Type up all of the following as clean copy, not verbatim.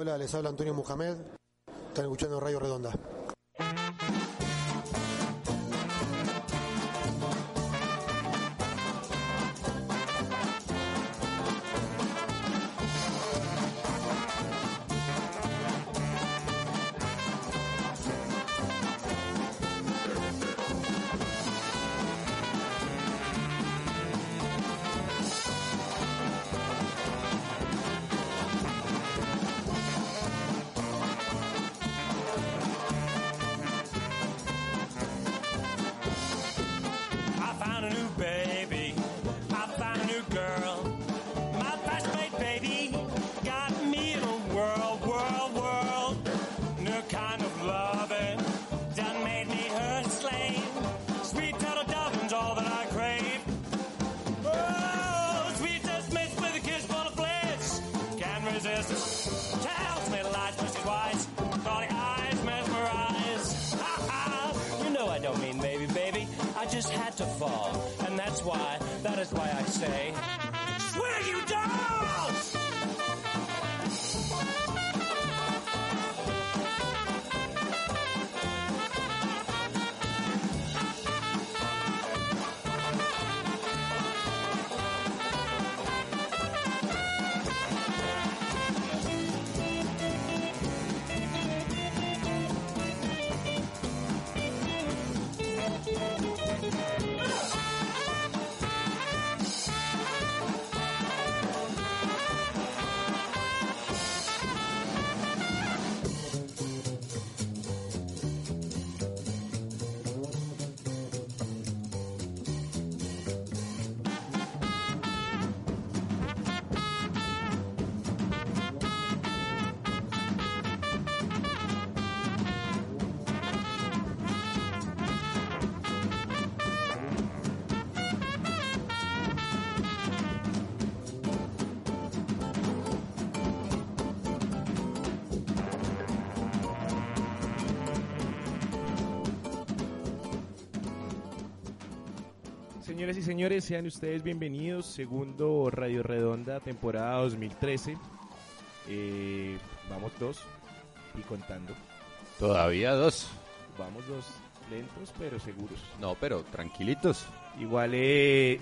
Hola, les habla Antonio Mohamed. Están escuchando Radio Redonda. Señoras y señores, sean ustedes bienvenidos. Segundo Radio Redonda, temporada 2013. Vamos dos y contando. Todavía dos. Vamos dos, lentos pero seguros. No, pero tranquilitos. Igual,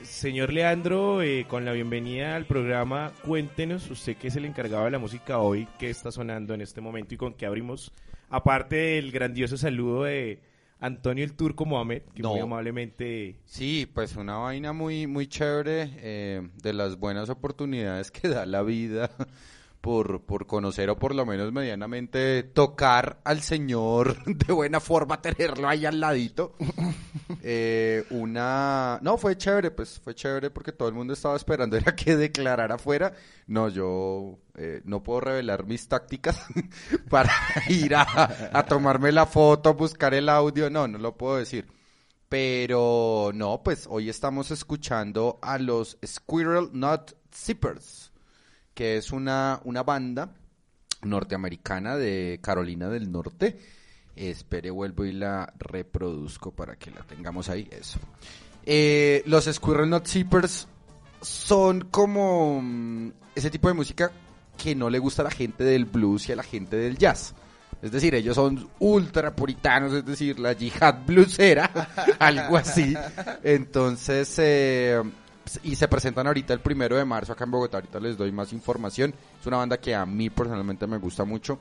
señor Leandro, con la bienvenida al programa, cuéntenos usted qué es el encargado de la música hoy, qué está sonando en este momento y con qué abrimos. Aparte del grandioso saludo de Antonio el Turco Mohamed, que no, muy amablemente... Sí, pues una vaina muy, muy chévere, de las buenas oportunidades que da la vida por conocer o por lo menos medianamente tocar al señor de buena forma, tenerlo ahí al ladito. No, fue chévere, pues fue chévere porque todo el mundo estaba esperando era que declarara afuera. No, yo no puedo revelar mis tácticas para ir a tomarme la foto, buscar el audio, no lo puedo decir. Pero no, pues hoy estamos escuchando a los Squirrel Nut Zippers, que es una banda norteamericana de Carolina del Norte. Espere, vuelvo y la reproduzco para que la tengamos ahí, eso. Los Squirrel Nut Zippers son como ese tipo de música que no le gusta a la gente del blues y a la gente del jazz. Es decir, ellos son ultra puritanos, es decir, la yihad bluesera, algo así. Entonces, y se presentan ahorita el 1 de marzo acá en Bogotá. Ahorita les doy más información. Es una banda que a mí personalmente me gusta mucho.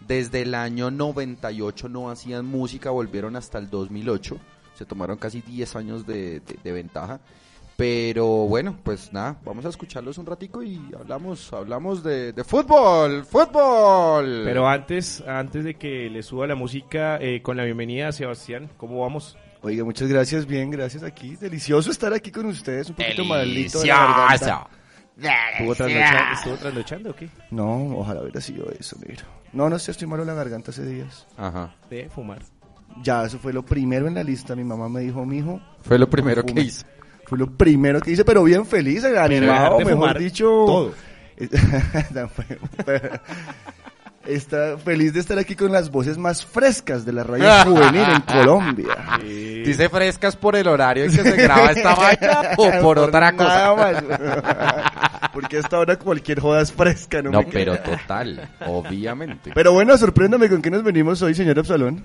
Desde el año 98 no hacían música, volvieron hasta el 2008, se tomaron casi 10 años de ventaja, pero bueno, pues nada, vamos a escucharlos un ratico y hablamos de fútbol. Pero antes de que le suba la música, con la bienvenida a Sebastián, ¿cómo vamos? Oiga, muchas gracias, bien, gracias aquí, delicioso estar aquí con ustedes, un poquito malito de la garganta. ¿Estuvo trasnochando o qué? No, ojalá hubiera sido eso, mira. No sé, estoy malo en la garganta hace días. Ajá. ¿De fumar? Ya, eso fue lo primero en la lista. Mi mamá me dijo, mijo, fue lo primero que hice. Fue lo primero que hice, pero bien feliz, animado, mejor dicho. Todo. Está feliz de estar aquí con las voces más frescas de la radio juvenil en Colombia. Sí. Dice frescas por el horario en que se graba esta vaina o por otra cosa. Nada más. Porque hasta ahora cualquier joda es fresca, ¿no? No, pero total, obviamente. Pero bueno, sorpréndame, ¿con qué nos venimos hoy, señor Absalón?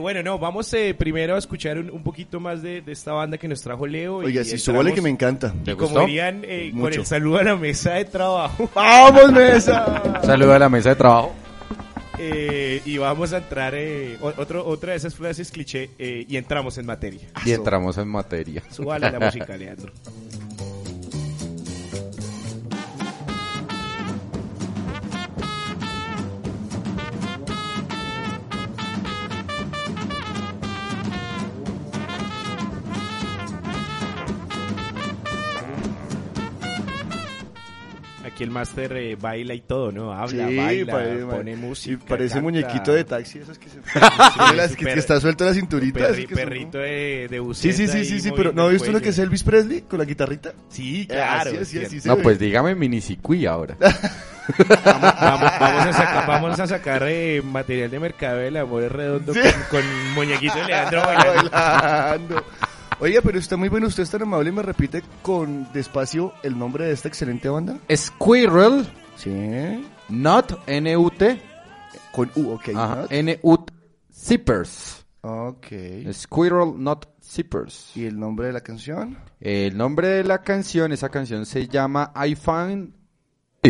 Bueno, no, vamos primero a escuchar un poquito más de esta banda que nos trajo Leo. Oiga, si súbale que me encanta. ¿Te gustó? Como dirían, con el saludo a la mesa de trabajo. ¡Vamos, mesa! Saludo a la mesa de trabajo. Y vamos a entrar, otra de esas frases cliché, y entramos en materia. Y entramos en materia. Súbale la música, Leandro. El máster baila y todo, ¿no? Habla, sí, baila, pone música. Y parece canta. Muñequito de taxi, esas que se que está suelto la cinturita. Perrito son, ¿no? de buceta. Sí, pero ¿no has visto lo que es Elvis Presley con la guitarrita? Sí, claro. Sí, no, pues dígame minisicuí ahora. vamos a sacar material de mercado del amor redondo, sí. con muñequito de Leandro bailando. Oiga, pero está muy bueno, usted es tan amable y me repite con despacio el nombre de esta excelente banda. Squirrel. Sí. Nut, N-U-T. Con U, ok. Nut Zippers. Ok. Squirrel Nut Zippers. ¿Y el nombre de la canción? El nombre de la canción, esa canción se llama I Found a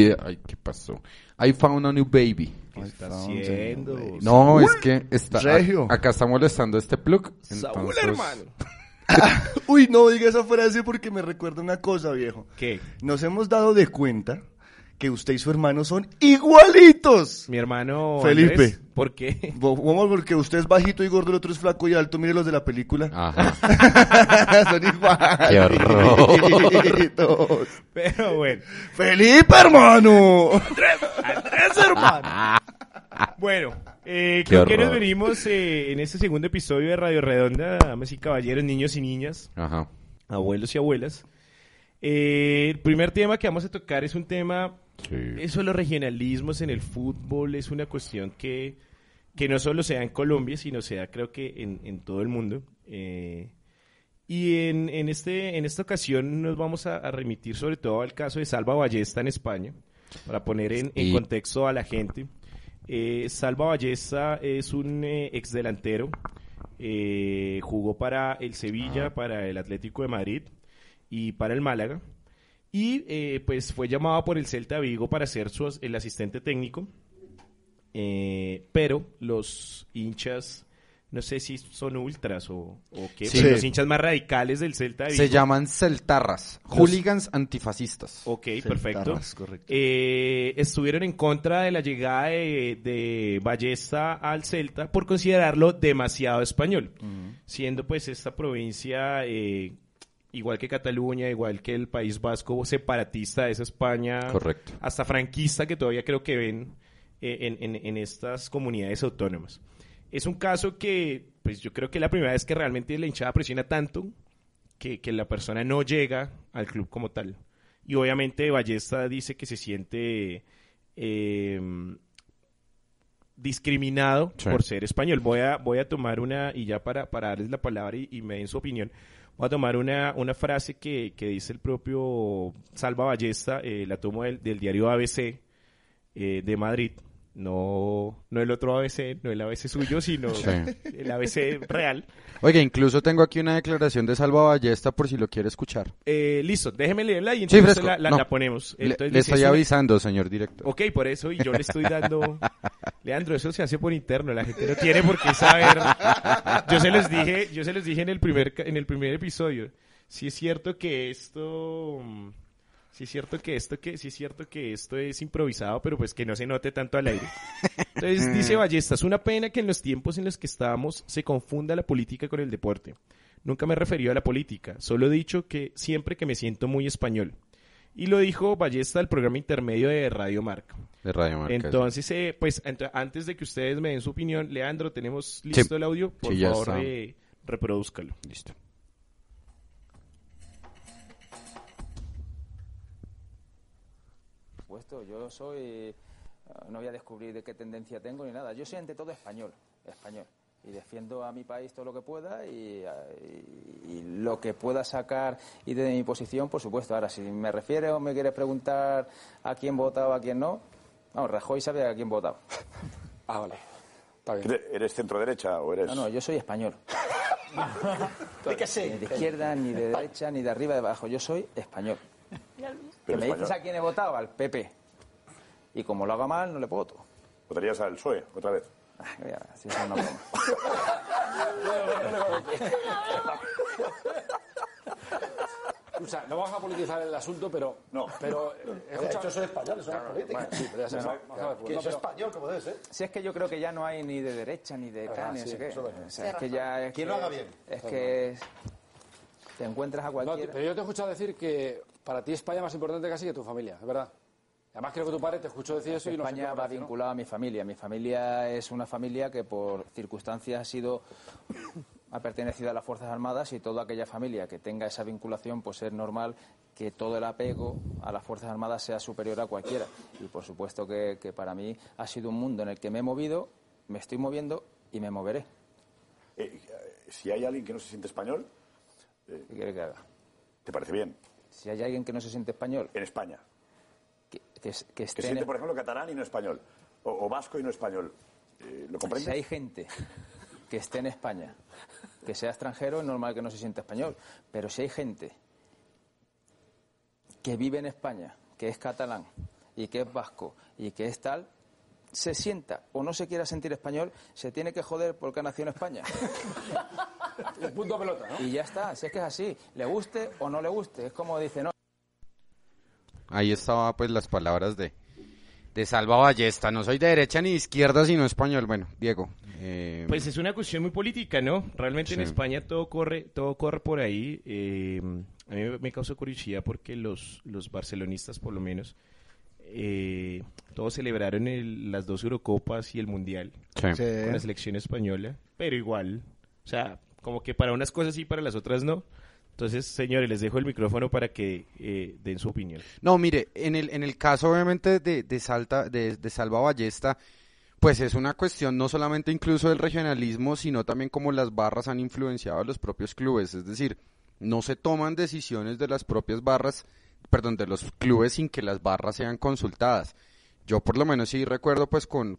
New Baby. ¿Qué está haciendo? No, Saúl, es que acá está molestando este plug. Saúl, hermano. Uy, no diga esa frase porque me recuerda una cosa, viejo. ¿Qué? Nos hemos dado de cuenta que usted y su hermano son igualitos. Mi hermano Felipe. Andrés, ¿por qué? Vamos, porque usted es bajito y gordo, el otro es flaco y alto. Mire los de la película. Ajá. Son iguales. ¡Qué horror! Pero bueno. ¡Felipe, hermano! ¡Andrés, hermano! Bueno, creo que nos venimos en este segundo episodio de Radio Redonda, damas y caballeros, niños y niñas, ajá, abuelos y abuelas. El primer tema que vamos a tocar es un tema, sí, eso de los regionalismos en el fútbol es una cuestión que no solo se da en Colombia, sino se da creo que en todo el mundo. Y en esta ocasión nos vamos a remitir sobre todo al caso de Salva Ballesta en España, para poner en contexto a la gente. Salva Ballesta es un exdelantero, jugó para el Sevilla, para el Atlético de Madrid y para el Málaga, y pues fue llamado por el Celta Vigo para ser el asistente técnico, pero los hinchas, no sé si son ultras o qué, sí, los hinchas más radicales del Celta Vigo. Se llaman Celtarras, hooligans antifascistas. Ok, Celtarras, perfecto. Estuvieron en contra de la llegada de Ballesta al Celta por considerarlo demasiado español, siendo pues esta provincia, igual que Cataluña, igual que el País Vasco, separatista de esa España, correcto, hasta franquista que todavía creo que ven en estas comunidades autónomas. Es un caso que, pues yo creo que es la primera vez que realmente la hinchada presiona tanto que la persona no llega al club como tal. Y obviamente Ballesta dice que se siente discriminado, sí, por ser español. Voy a tomar una, y ya para darles la palabra y me den su opinión, voy a tomar una frase que dice el propio Salva Ballesta, la tomo del diario ABC de Madrid. No el otro ABC, no el ABC suyo, sino sí, el ABC real. Oiga, incluso tengo aquí una declaración de Salva Ballesta por si lo quiere escuchar. Listo, déjeme leerla y entonces sí, la ponemos. Entonces, le estoy avisando, señor director. Ok, por eso, y yo le estoy dando... Leandro, eso se hace por interno, la gente no tiene por qué saber. Yo se los dije en el primer episodio. Sí es cierto que esto es improvisado, pero pues que no se note tanto al aire. Entonces dice Ballesta: es una pena que en los tiempos en los que estábamos se confunda la política con el deporte. Nunca me he referido a la política, solo he dicho que siempre que me siento muy español. Y lo dijo Ballesta al programa intermedio de Radio Marca. Entonces, pues antes de que ustedes me den su opinión, Leandro, ¿tenemos listo el audio? Por favor, reprodúzcalo. Listo. Yo soy, no voy a descubrir de qué tendencia tengo ni nada, yo soy ante todo español, y defiendo a mi país todo lo que pueda y lo que pueda sacar y desde mi posición, por supuesto. Ahora, si me refieres o me quieres preguntar a quién votaba, a quién no, vamos, Rajoy sabía a quién votaba. Ah, vale. Está bien. ¿Eres centro-derecha o eres...? No, yo soy español. Ni de izquierda, ni de derecha, ni de arriba, ni de abajo. Yo soy español. Que me dices a quién he votado, al PP. Y como lo haga mal, no le voto. ¿Votarías al PSOE otra vez? Sí, es una broma. O sea, no vamos a politizar el asunto, pero... No. Pero yo soy español, eso no es política. Sí, pero ya se sabe. Yo soy español, como debe ser. Si es que yo creo que ya no hay ni de derecha, ni de acá, ni no sé qué. O sea, es que ya... Quien lo haga bien. Es que... Te encuentras a cualquiera... No, pero yo te he escuchado decir que para ti España es más importante casi que tu familia, es verdad. Además creo que tu padre te escuchó decir eso y no sé. España va vinculada a mi familia. Mi familia es una familia que por circunstancias ha pertenecido a las Fuerzas Armadas, y toda aquella familia que tenga esa vinculación, pues es normal que todo el apego a las Fuerzas Armadas sea superior a cualquiera. Y por supuesto que para mí ha sido un mundo en el que me he movido, me estoy moviendo y me moveré. Si hay alguien que no se siente español... ¿Qué quiere que haga? ¿Te parece bien? Si hay alguien que no se siente español... En España. Que se siente, por ejemplo, catalán y no español, o vasco y no español. ¿Lo comprendes? Si hay gente que esté en España, que sea extranjero, es normal que no se sienta español. Pero si hay gente que vive en España, que es catalán y que es vasco y que es tal, se sienta o no se quiera sentir español, se tiene que joder porque ha nacido en España. Un punto pelota, ¿no? Y ya está, si es que es así, le guste o no le guste, es como dice, no. Ahí estaba, pues, las palabras de Salva Ballesta. No soy de derecha ni de izquierda, sino español. Bueno, Diego. Pues es una cuestión muy política, ¿no? Realmente sí. En España todo corre por ahí. A mí me causó curiosidad porque los barcelonistas, por lo menos, todos celebraron las dos Eurocopas y el Mundial, sí, con la selección española. Pero igual, o sea, como que para unas cosas sí, para las otras no. Entonces, señores, les dejo el micrófono para que den su opinión. No, mire, en el caso obviamente de Salva Ballesta, pues es una cuestión no solamente incluso del regionalismo, sino también como las barras han influenciado a los propios clubes. Es decir, no se toman decisiones de las propias barras, perdón, de los clubes sin que las barras sean consultadas. Yo por lo menos sí recuerdo, pues con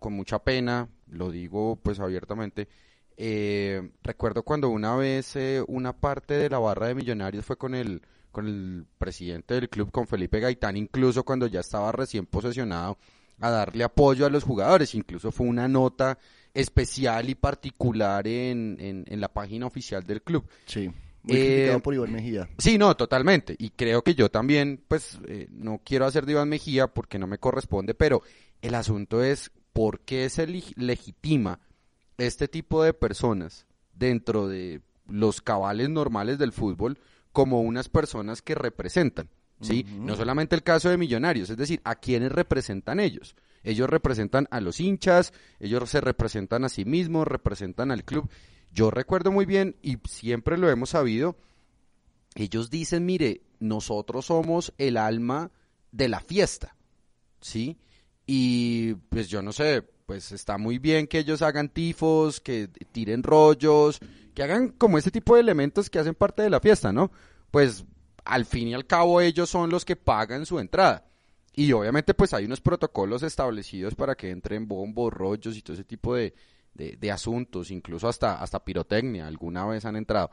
mucha pena, lo digo pues abiertamente, recuerdo cuando una vez una parte de la barra de Millonarios fue con el presidente del club, con Felipe Gaitán, incluso cuando ya estaba recién posesionado, a darle apoyo a los jugadores. Incluso fue una nota especial y particular en la página oficial del club. Sí, muy criticado por Iván Mejía. Sí, no, totalmente, y creo que yo también, pues no quiero hacer de Iván Mejía porque no me corresponde, pero el asunto es ¿por qué se legitima este tipo de personas dentro de los cabales normales del fútbol como unas personas que representan, ¿sí? Uh-huh. No solamente el caso de Millonarios, es decir, ¿a quiénes representan ellos? Ellos representan a los hinchas, ellos se representan a sí mismos, representan al club. Yo recuerdo muy bien, y siempre lo hemos sabido, ellos dicen, mire, nosotros somos el alma de la fiesta, ¿sí? Y pues yo no sé... Pues está muy bien que ellos hagan tifos, que tiren rollos, que hagan como ese tipo de elementos que hacen parte de la fiesta, ¿no? Pues al fin y al cabo ellos son los que pagan su entrada. Y obviamente pues hay unos protocolos establecidos para que entren bombos, rollos y todo ese tipo de asuntos, incluso hasta pirotecnia, alguna vez han entrado.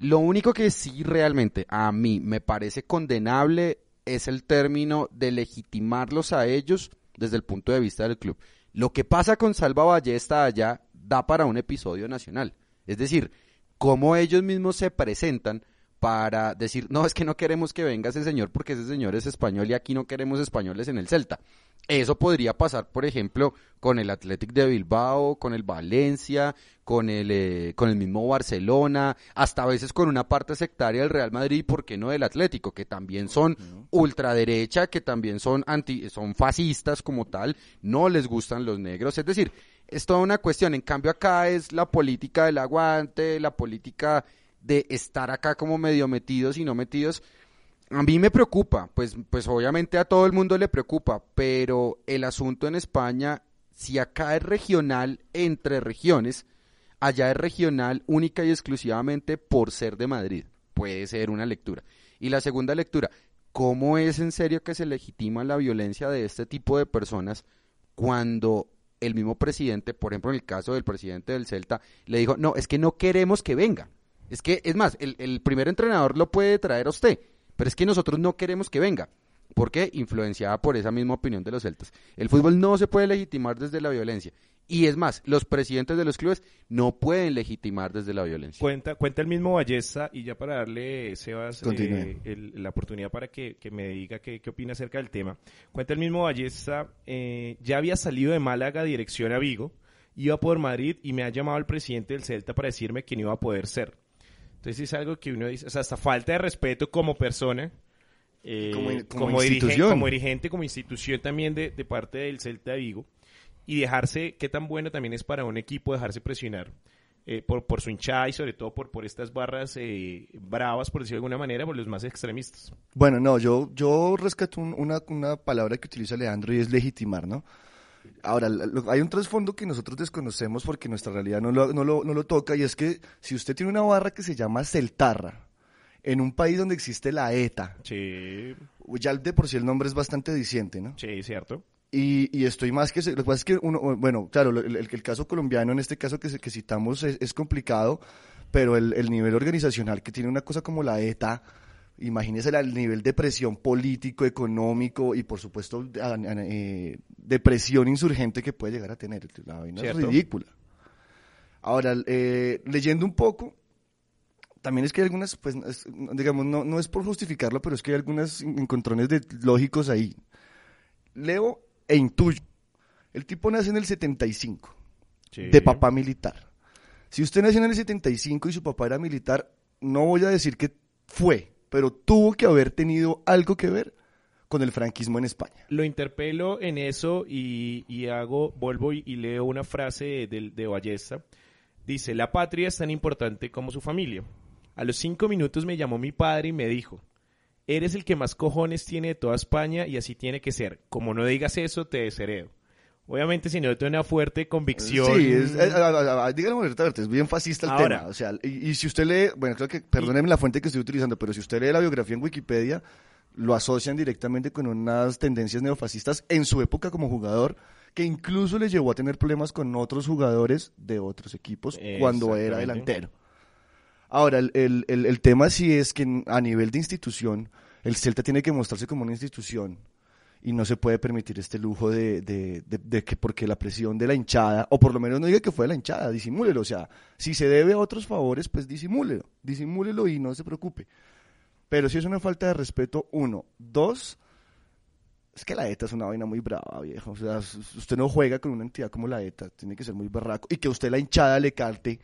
Lo único que sí realmente a mí me parece condenable es el término de legitimarlos a ellos desde el punto de vista del club. Lo que pasa con Salva Ballesta allá da para un episodio nacional. Es decir, cómo ellos mismos se presentan para decir, no, es que no queremos que venga ese señor porque ese señor es español y aquí no queremos españoles en el Celta. Eso podría pasar, por ejemplo, con el Athletic de Bilbao, con el Valencia, con el mismo Barcelona, hasta a veces con una parte sectaria del Real Madrid, ¿por qué no del Atlético? Que también son ultraderecha, que también son fascistas como tal, no les gustan los negros, es decir, es toda una cuestión. En cambio acá es la política del aguante, la política de estar acá como medio metidos y no metidos. A mí me preocupa, pues obviamente a todo el mundo le preocupa, pero el asunto en España, si acá es regional entre regiones, allá es regional única y exclusivamente por ser de Madrid. Puede ser una lectura. Y la segunda lectura, ¿cómo es en serio que se legitima la violencia de este tipo de personas cuando el mismo presidente, por ejemplo en el caso del presidente del Celta, le dijo, no, es que no queremos que venga? Es que, es más, el primer entrenador lo puede traer a usted, pero es que nosotros no queremos que venga. ¿Por qué? Influenciada por esa misma opinión de los celtas. El fútbol no se puede legitimar desde la violencia. Y es más, los presidentes de los clubes no pueden legitimar desde la violencia. Cuenta el mismo Ballesta, y ya para darle, Sebas, la oportunidad para que me diga qué opina acerca del tema. Cuenta el mismo Ballesta, ya había salido de Málaga dirección a Vigo, iba por Madrid y me ha llamado el presidente del Celta para decirme que no iba a poder ser. Entonces es algo que uno dice, o sea, hasta falta de respeto como persona, como institución, como dirigente, como institución también de parte del Celta de Vigo. Y dejarse, qué tan bueno también es para un equipo dejarse presionar por su hinchada y sobre todo por estas barras bravas, por decirlo de alguna manera, por los más extremistas. Bueno, no, yo rescato una palabra que utiliza Leandro y es legitimar, ¿no? Ahora, hay un trasfondo que nosotros desconocemos porque nuestra realidad no lo toca, y es que si usted tiene una barra que se llama Celtarra, en un país donde existe la ETA, sí, ya de por sí el nombre es bastante diciente, ¿no? Sí, cierto. Y estoy más que... Lo que pasa es que uno... Bueno, claro, el caso colombiano, en este caso que citamos, es complicado, pero el nivel organizacional que tiene una cosa como la ETA, imagínese el nivel de presión político, económico y, por supuesto, de presión insurgente que puede llegar a tener. La vaina es ridícula. Ahora, leyendo un poco... También es que hay algunas, pues, digamos, no es por justificarlo, pero es que hay algunos encontrones lógicos ahí. Leo e intuyo. El tipo nace en el 75, sí, de papá militar. Si usted nació en el 75 y su papá era militar, no voy a decir que fue, pero tuvo que haber tenido algo que ver con el franquismo en España. Lo interpelo en eso y vuelvo y leo una frase de Ballesta. Dice, la patria es tan importante como su familia. A los 5 minutos me llamó mi padre y me dijo, eres el que más cojones tiene de toda España y así tiene que ser. Como no digas eso, te desheredo. Obviamente, si no tiene una fuerte convicción... Sí, es bien fascista el ahora, tema. O sea, y si usted lee... Bueno, creo que... Perdónenme la fuente que estoy utilizando, pero si usted lee la biografía en Wikipedia, lo asocian directamente con unas tendencias neofascistas en su época como jugador, que incluso le llevó a tener problemas con otros jugadores de otros equipos cuando era delantero. Ahora, el tema sí es que a nivel de institución, el Celta tiene que mostrarse como una institución y no se puede permitir este lujo de que porque la presión de la hinchada, o por lo menos no diga que fue de la hinchada, disimúlelo. O sea, si se debe a otros favores, pues disimúlelo y no se preocupe. Pero sí es una falta de respeto, 1, 2, es que la ETA es una vaina muy brava, viejo. O sea, usted no juega con una entidad como la ETA, tiene que ser muy barraco, y que usted la hinchada le cante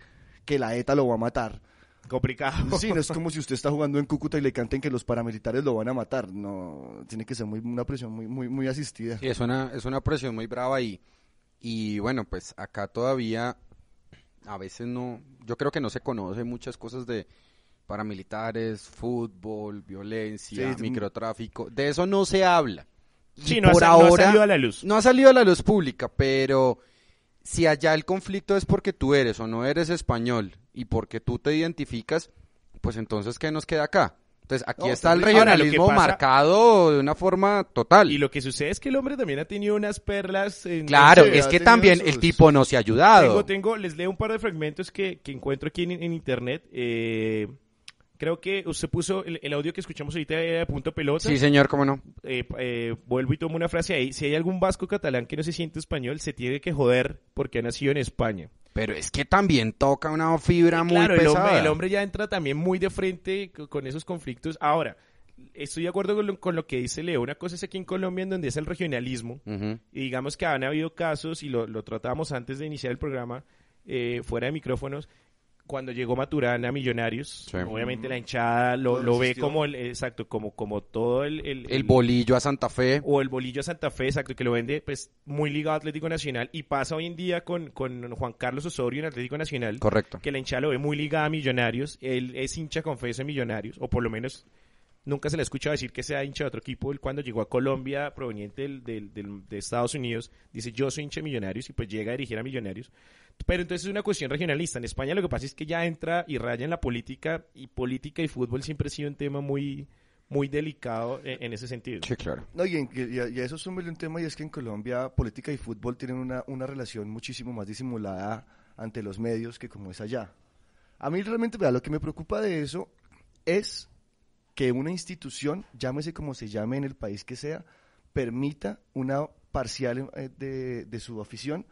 que la ETA lo va a matar. Complicado. Sí, no es como si usted está jugando en Cúcuta y le canten que los paramilitares lo van a matar. No, tiene que ser una presión muy asistida. Sí, es una presión muy brava y bueno, pues acá todavía a veces no, yo creo que no se conoce muchas cosas de paramilitares, fútbol, violencia, sí, microtráfico, de eso no se habla. Sí, no ha salido a la luz. No ha salido a la luz pública, pero si allá el conflicto es porque tú eres o no eres español y porque tú te identificas, pues entonces ¿qué nos queda acá? Entonces aquí está el regionalismo ahora, marcado de una forma total. Y lo que sucede es que el hombre también ha tenido unas perlas. Claro, es que también el tipo no se ha ayudado. Les leo un par de fragmentos que encuentro aquí en internet. Creo que usted puso el audio que escuchamos ahorita de Punto Pelota. Sí, señor, cómo no. Vuelvo y tomo una frase ahí. Si hay algún vasco catalán que no se siente español, se tiene que joder porque ha nacido en España. Pero es que también toca una fibra muy pesada. Claro, el hombre ya entra también muy de frente con esos conflictos. Ahora, estoy de acuerdo con lo que dice Leo. Una cosa es aquí en Colombia en donde es el regionalismo. Uh-huh. Y digamos que han habido casos, y lo tratábamos antes de iniciar el programa, fuera de micrófonos, cuando llegó Maturana a Millonarios, sí, obviamente la hinchada lo ve como el bolillo a Santa Fe, o el bolillo a Santa Fe, exacto, que lo vende pues muy ligado a Atlético Nacional, y pasa hoy en día con Juan Carlos Osorio en Atlético Nacional. Correcto. Que la hinchada lo ve muy ligada a Millonarios, él es hincha confeso de Millonarios, o por lo menos nunca se le ha escuchado decir que sea hincha de otro equipo. Él cuando llegó a Colombia, proveniente de Estados Unidos, dice yo soy hincha de Millonarios, y pues llega a dirigir a Millonarios. Pero entonces es una cuestión regionalista. En España lo que pasa es que ya entra y raya en la política, y política y fútbol siempre ha sido un tema muy, muy delicado en ese sentido. Sí, claro. No, y eso es un tema, y es que en Colombia política y fútbol tienen una relación muchísimo más disimulada ante los medios que como es allá. A mí realmente, ¿verdad?, lo que me preocupa de eso es que una institución, llámese como se llame en el país que sea, permita una parcial de su afición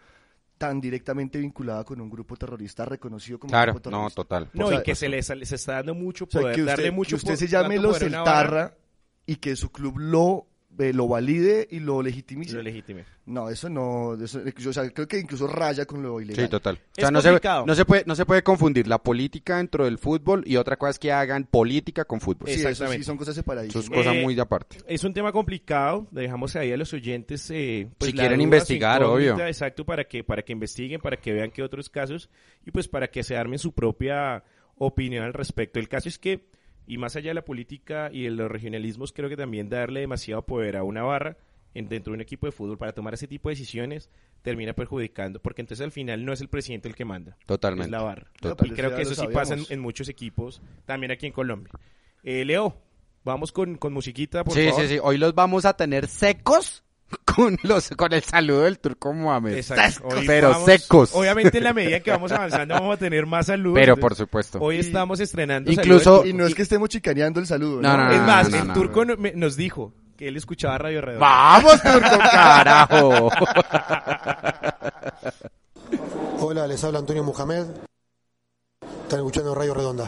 tan directamente vinculada con un grupo terrorista reconocido como grupo terrorista. Claro, no, total. No, o sea, y que se está dando mucho poder, o sea, que usted, darle mucho poder. Que usted se llame los Celtarras y que su club lo valide y lo legitimice. Lo legitime. No, eso no, o sea, creo que incluso raya con lo ilegal. Sí, total. O sea, es no se puede confundir la política dentro del fútbol, y otra cosa es que hagan política con fútbol. Exactamente. Sí, eso sí son cosas separadísimas. Son cosas muy de aparte. Es un tema complicado, dejamos ahí a los oyentes pues, si quieren investigar, obvio. Exacto, para que investiguen, para que vean qué otros casos, y pues para que se armen su propia opinión al respecto. El caso es que, y más allá de la política y de los regionalismos, creo que también darle demasiado poder a una barra dentro de un equipo de fútbol para tomar ese tipo de decisiones termina perjudicando, porque entonces al final no es el presidente el que manda. Totalmente. Es la barra. Total. Y creo que eso sí pasa en muchos equipos, también aquí en Colombia. Leo, vamos con musiquita, por favor. Sí, hoy los vamos a tener secos con el saludo del Turco Mohamed. Exacto. Secos. Obviamente, en la medida en que vamos avanzando vamos a tener más saludos. Pero por supuesto. Hoy estamos estrenando incluso, y no es que estemos chicaneando el saludo. No. Es más, el Turco nos dijo que él escuchaba Radio Redonda. ¡Vamos, Turco, carajo! Hola, les habla Antonio Mohamed. Están escuchando Radio Redonda.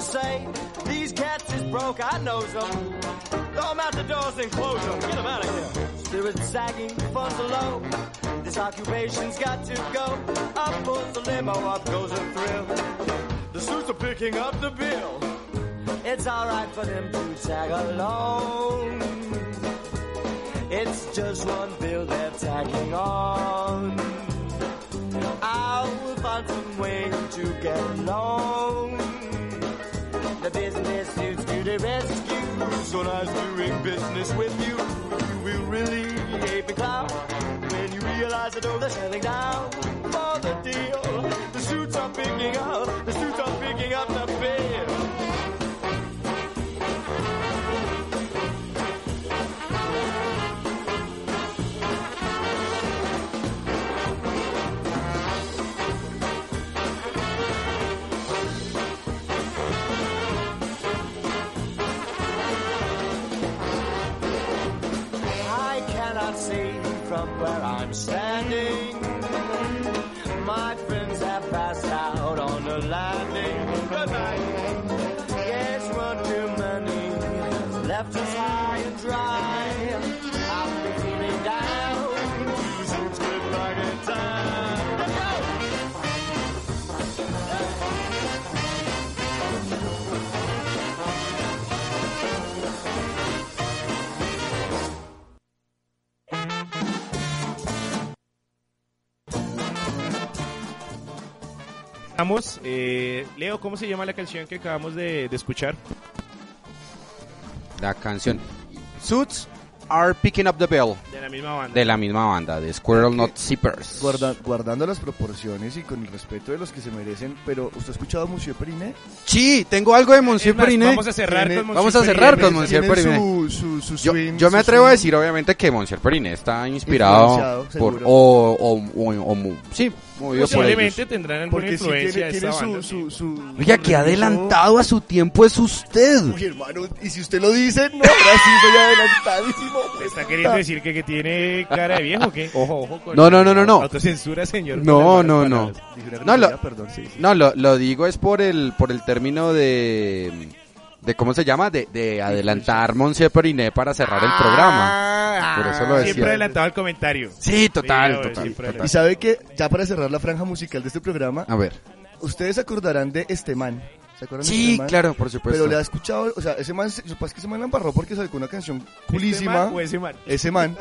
Say these cats is broke, I knows them. Throw them out the doors and close them. Get them out of here. Spirits sagging, funds are low. This occupation's got to go. Up pulls the limo, up goes a thrill. The suits are picking up the bill. It's alright for them to tag along. It's just one bill they're tagging on. I'll find some way to get along. The business suits to the rescue. So nice doing business with you. You will really hate the clown when you realize that all they're selling down for the deal. The suits are picking up. The suits are picking up the bill. From where I'm standing, my friends have passed out on the landing. Good night. Yes, one too many left us high and dry. I've been feeling down. Seems good like a time. Let's go. Vamos, Leo, ¿cómo se llama la canción que acabamos de escuchar? La canción Suits Are Picking Up the Bell. De la misma banda. De la misma banda, de Squirrel Nut Zippers. Guardando las proporciones y con el respeto de los que se merecen, pero ¿usted ha escuchado a Monsieur Periné? Sí, tengo algo de Monsieur Periné. Vamos a cerrar con Monsieur Periné. Vamos a cerrar con Monsieur Periné. Yo me atrevo a decir, obviamente, que Monsieur Periné está inspirado por... sí. Posiblemente tendrán alguna influencia de esta banda. Oiga, que adelantado a su tiempo es usted. Oye, hermano, y si usted lo dice, no, ahora sí soy adelantadísimo. ¿Está queriendo decir que tiene cara de viejo o qué? Ojo con no. Autocensura, señor. No. No, lo digo es por el término de ¿cómo se llama? De adelantar Monsieur Periné para cerrar el programa. Por eso lo decía. Siempre adelantado el comentario. Sí, total. Y sabe que, ya para cerrar la franja musical de este programa, a ver, ustedes acordarán de este man. ¿Se acuerdan de este man? Claro, por supuesto. Pero le ha escuchado, o sea, ese man, supongo que ese man la embarró porque sacó una canción culísima. ¿Este man o ese man? Ese man.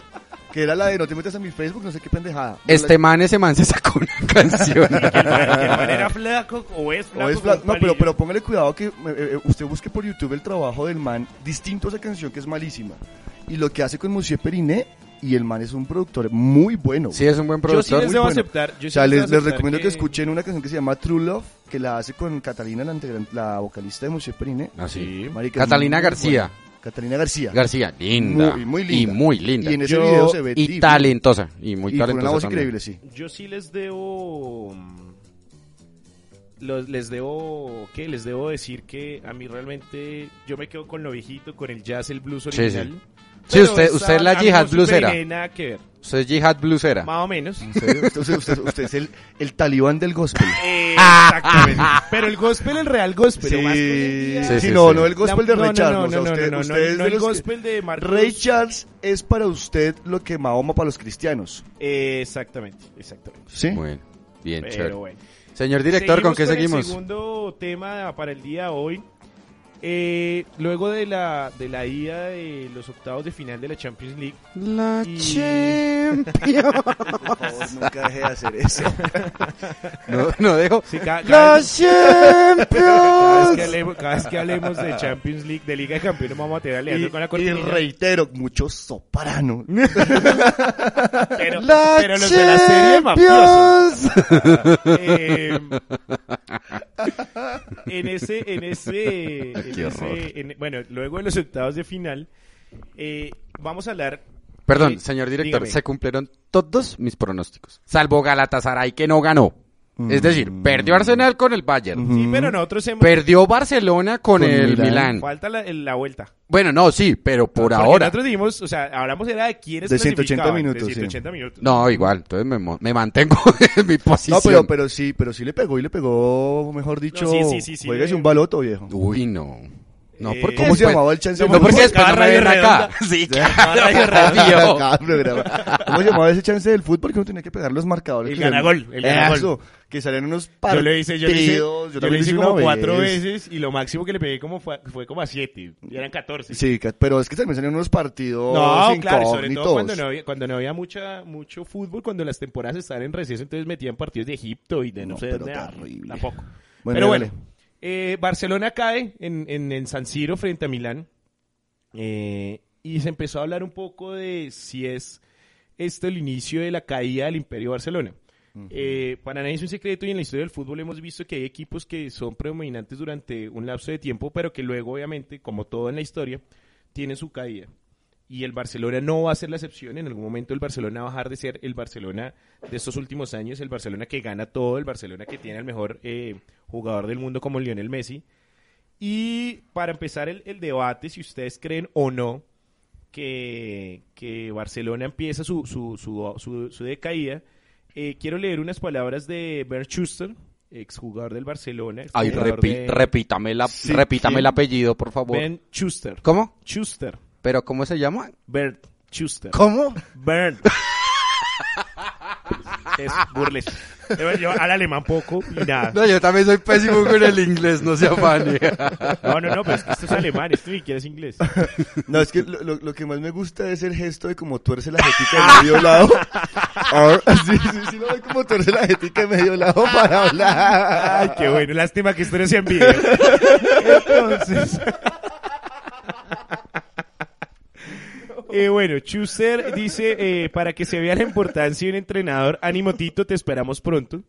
Que era la de no te metas a mi Facebook, no sé qué pendejada. Ese man se sacó una canción. ¿El man era flaco o es flaco? No, pero póngale cuidado que usted busque por YouTube el trabajo del man distinto a esa canción que es malísima. Y lo que hace con Monsieur Periné, y el man es un productor muy bueno. Sí, es un buen productor. Yo sí les debo aceptar. O sea, les recomiendo que escuchen una canción que se llama True Love, que la hace con Catalina, la vocalista de Monsieur Periné. Ah, sí. Catalina García. Catalina García. Linda. Muy linda. Y en ese video se ve. Y talentosa. Y muy talentosa. Y con una voz increíble, sí. Yo sí les debo. Les debo decir que a mí realmente. Yo me quedo con lo viejito, con el jazz, el blues original. Sí, usted es la yihad bluesera. Nada que ver. Usted es yihad bluesera. Más o menos. Usted es el talibán del gospel. Exactamente. Pero el gospel, el real gospel. No, el gospel de Ray Charles. No, el gospel de Marcos. Ray Charles es para usted lo que Mahoma para los cristianos. Exactamente. Sí. Bueno, bien, chévere. Bueno. Señor director, ¿con qué seguimos? El segundo tema para el día de hoy. Luego de la ida de los octavos de final de la Champions League. Por favor, nunca dejé de hacer eso. No dejo. Sí, cada vez que hablemos de Champions League, de Liga de Campeones, vamos a tener aliando con la cortina. Y reitero, muchos soprano. pero los de la serie mafiosos. Bueno, luego de los octavos de final, vamos a hablar. Perdón, señor director, dígame. Se cumplieron todos mis pronósticos, salvo Galatasaray, que no ganó. Es decir, perdió Arsenal con el Bayern. Sí, pero nosotros perdió Barcelona con el Milán. Falta la vuelta. Bueno, no, sí, pero por ahora. Nosotros dijimos, o sea, hablamos era de quiénes clasificaban. De 180 minutos. No, igual, entonces me mantengo en mi posición. No, pero sí le pegó, mejor dicho, juegues un baloto, viejo. Uy, no. No, porque ¿cómo se llamaba el chance? No, porque es para Radio Marca. Sí, Radio Marca. ¿Cómo llamaba ese chance del fútbol que uno tenía que pegar los marcadores? El ganagol. Eso, que salían unos partidos. Yo le hice como 4 veces y lo máximo que le pegué como fue como a 7. Y eran 14. Sí, pero es que también salían unos partidos. No, claro, sobre todo cuando no había mucho fútbol, cuando las temporadas estaban en receso, entonces metían partidos de Egipto y de no sé. Pero terrible. Tampoco. Pero bueno. Barcelona cae en San Siro frente a Milán, y se empezó a hablar un poco de si es el inicio de la caída del Imperio Barcelona. Para nadie es un secreto, y en la historia del fútbol hemos visto que hay equipos que son predominantes durante un lapso de tiempo, pero que luego, obviamente, como todo en la historia, tienen su caída. Y el Barcelona no va a ser la excepción. En algún momento el Barcelona va a dejar de ser el Barcelona de estos últimos años, el Barcelona que gana todo, el Barcelona que tiene al mejor jugador del mundo como Lionel Messi. Y para empezar el debate, si ustedes creen o no que Barcelona empieza su decaída, quiero leer unas palabras de Bernd Schuster, exjugador del Barcelona. Ay, repítame el apellido, por favor. Bernd Schuster. ¿Cómo? Schuster. ¿Pero cómo se llama? Bernd Schuster. ¿Cómo? Bernd. Es burles. Yo al alemán poco y nada. No, yo también soy pésimo con el inglés, no se afane. No, pero es que esto es alemán, esto ni quieres inglés. No, es que lo que más me gusta es el gesto de como tuerce la jetica de medio lado. Sí, no, es como tuerce la jetica de medio lado para hablar. Ay, qué bueno, lástima que esto no sea en video. Entonces... bueno, Schuster dice, para que se vea la importancia de un entrenador, ánimo Tito, te esperamos pronto.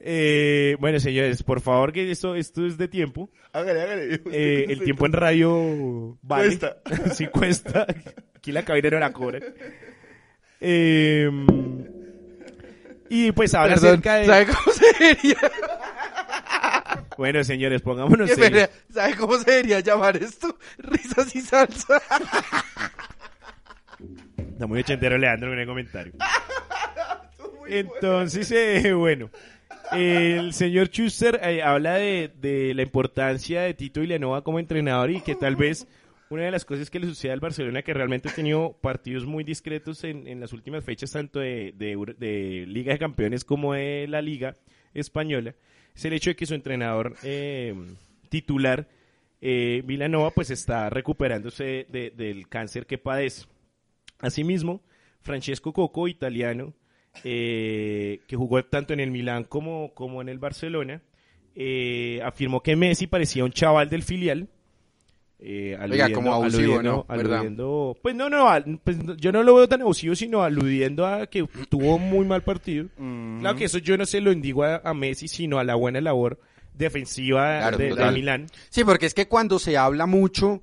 Bueno, señores, por favor, que esto es de tiempo. Hágale. El tiempo en radio vale. Cuesta. Sí, cuesta. Aquí la cabina no la cobra. Y pues ahora acerca de... ¿Sabe cómo sería? Bueno, señores, pongámonos serios. ¿Sabe cómo se debería llamar esto? Risas y salsa. Está muy ochentero Leandro en el comentario. Entonces, bueno, el señor Schuster habla de la importancia de Tito Vilanova como entrenador y que tal vez una de las cosas que le sucede al Barcelona, que realmente ha tenido partidos muy discretos en las últimas fechas, tanto de Liga de Campeones como de la Liga Española, es el hecho de que su entrenador titular, Vilanova, pues está recuperándose del cáncer que padece. Asimismo, Francesco Coco, italiano, que jugó tanto en el Milán como en el Barcelona, afirmó que Messi parecía un chaval del filial. Oiga, como abusivo, ¿no? ¿Verdad? Pues no, yo no lo veo tan abusivo, sino aludiendo a que tuvo muy mal partido. Mm-hmm. Claro que eso yo no se lo indigo a Messi, sino a la buena labor defensiva, claro, de Milán. Sí, porque es que cuando se habla mucho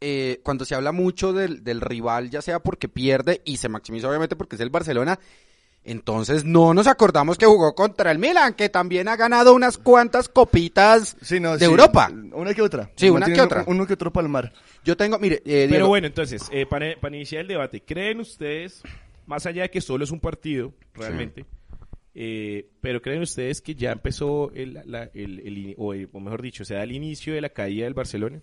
del rival, ya sea porque pierde y se maximiza obviamente porque es el Barcelona, entonces no nos acordamos que jugó contra el Milan, que también ha ganado unas cuantas copitas Europa. Una que otra. Sí, una que otra. Uno que otro palmar. Yo tengo, mire... Pero bueno, entonces, para iniciar el debate, ¿creen ustedes, más allá de que solo es un partido, realmente, pero creen ustedes que ya empezó el inicio de la caída del Barcelona?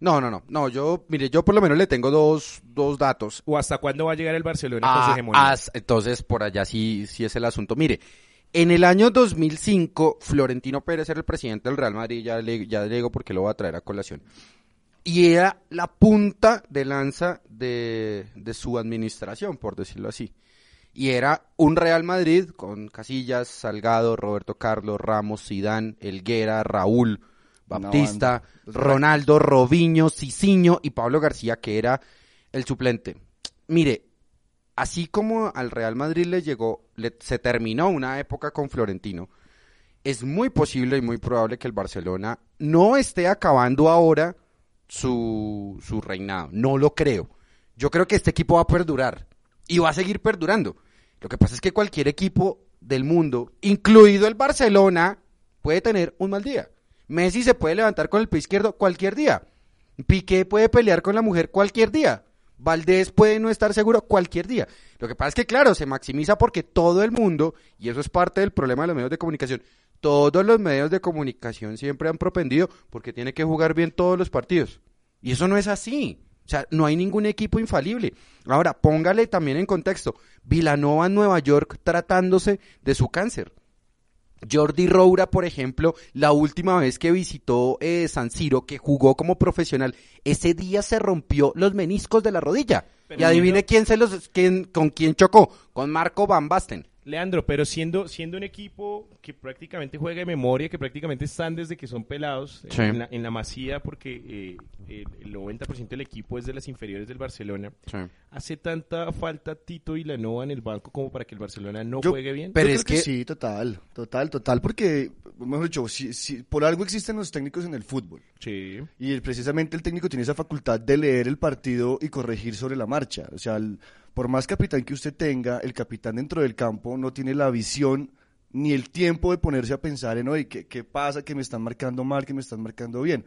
No, yo por lo menos le tengo dos datos. ¿O hasta cuándo va a llegar el Barcelona con su hegemonía? Entonces, por allá sí es el asunto. Mire, en el año 2005, Florentino Pérez era el presidente del Real Madrid, ya le digo porque lo voy a traer a colación. Y era la punta de lanza de su administración, por decirlo así. Y era un Real Madrid con Casillas, Salgado, Roberto Carlos, Ramos, Zidane, Helguera, Raúl, Baptista, Ronaldo, Robinho, Cicinho y Pablo García, que era el suplente. Mire, así como al Real Madrid se terminó una época con Florentino, es muy posible y muy probable que el Barcelona no esté acabando ahora su reinado. No lo creo. Yo creo que este equipo va a perdurar y va a seguir perdurando. Lo que pasa es que cualquier equipo del mundo, incluido el Barcelona, puede tener un mal día. Messi se puede levantar con el pie izquierdo cualquier día. Piqué puede pelear con la mujer cualquier día. Valdés puede no estar seguro cualquier día. Lo que pasa es que, claro, se maximiza porque todo el mundo, y eso es parte del problema de los medios de comunicación, todos los medios de comunicación siempre han propendido porque tiene que jugar bien todos los partidos. Y eso no es así. O sea, no hay ningún equipo infalible. Ahora, póngale también en contexto, Vilanova en Nueva York tratándose de su cáncer. Jordi Roura, por ejemplo, la última vez que visitó San Siro, que jugó como profesional, ese día se rompió los meniscos de la rodilla. Pero y adivine con quién chocó, con Marco Van Basten. Leandro, pero siendo un equipo que prácticamente juega de memoria, que prácticamente están desde que son pelados, sí, en la masía, porque el 90% del equipo es de las inferiores del Barcelona, sí, ¿hace tanta falta Tito Vilanova en el banco como para que el Barcelona juegue bien? Pero es que sí, total, porque, mejor dicho, si por algo existen los técnicos en el fútbol, sí, y precisamente el técnico tiene esa facultad de leer el partido y corregir sobre la marcha, o sea... Por más capitán que usted tenga, el capitán dentro del campo no tiene la visión ni el tiempo de ponerse a pensar en, oye, ¿qué pasa? ¿Que me están marcando mal? ¿Que me están marcando bien?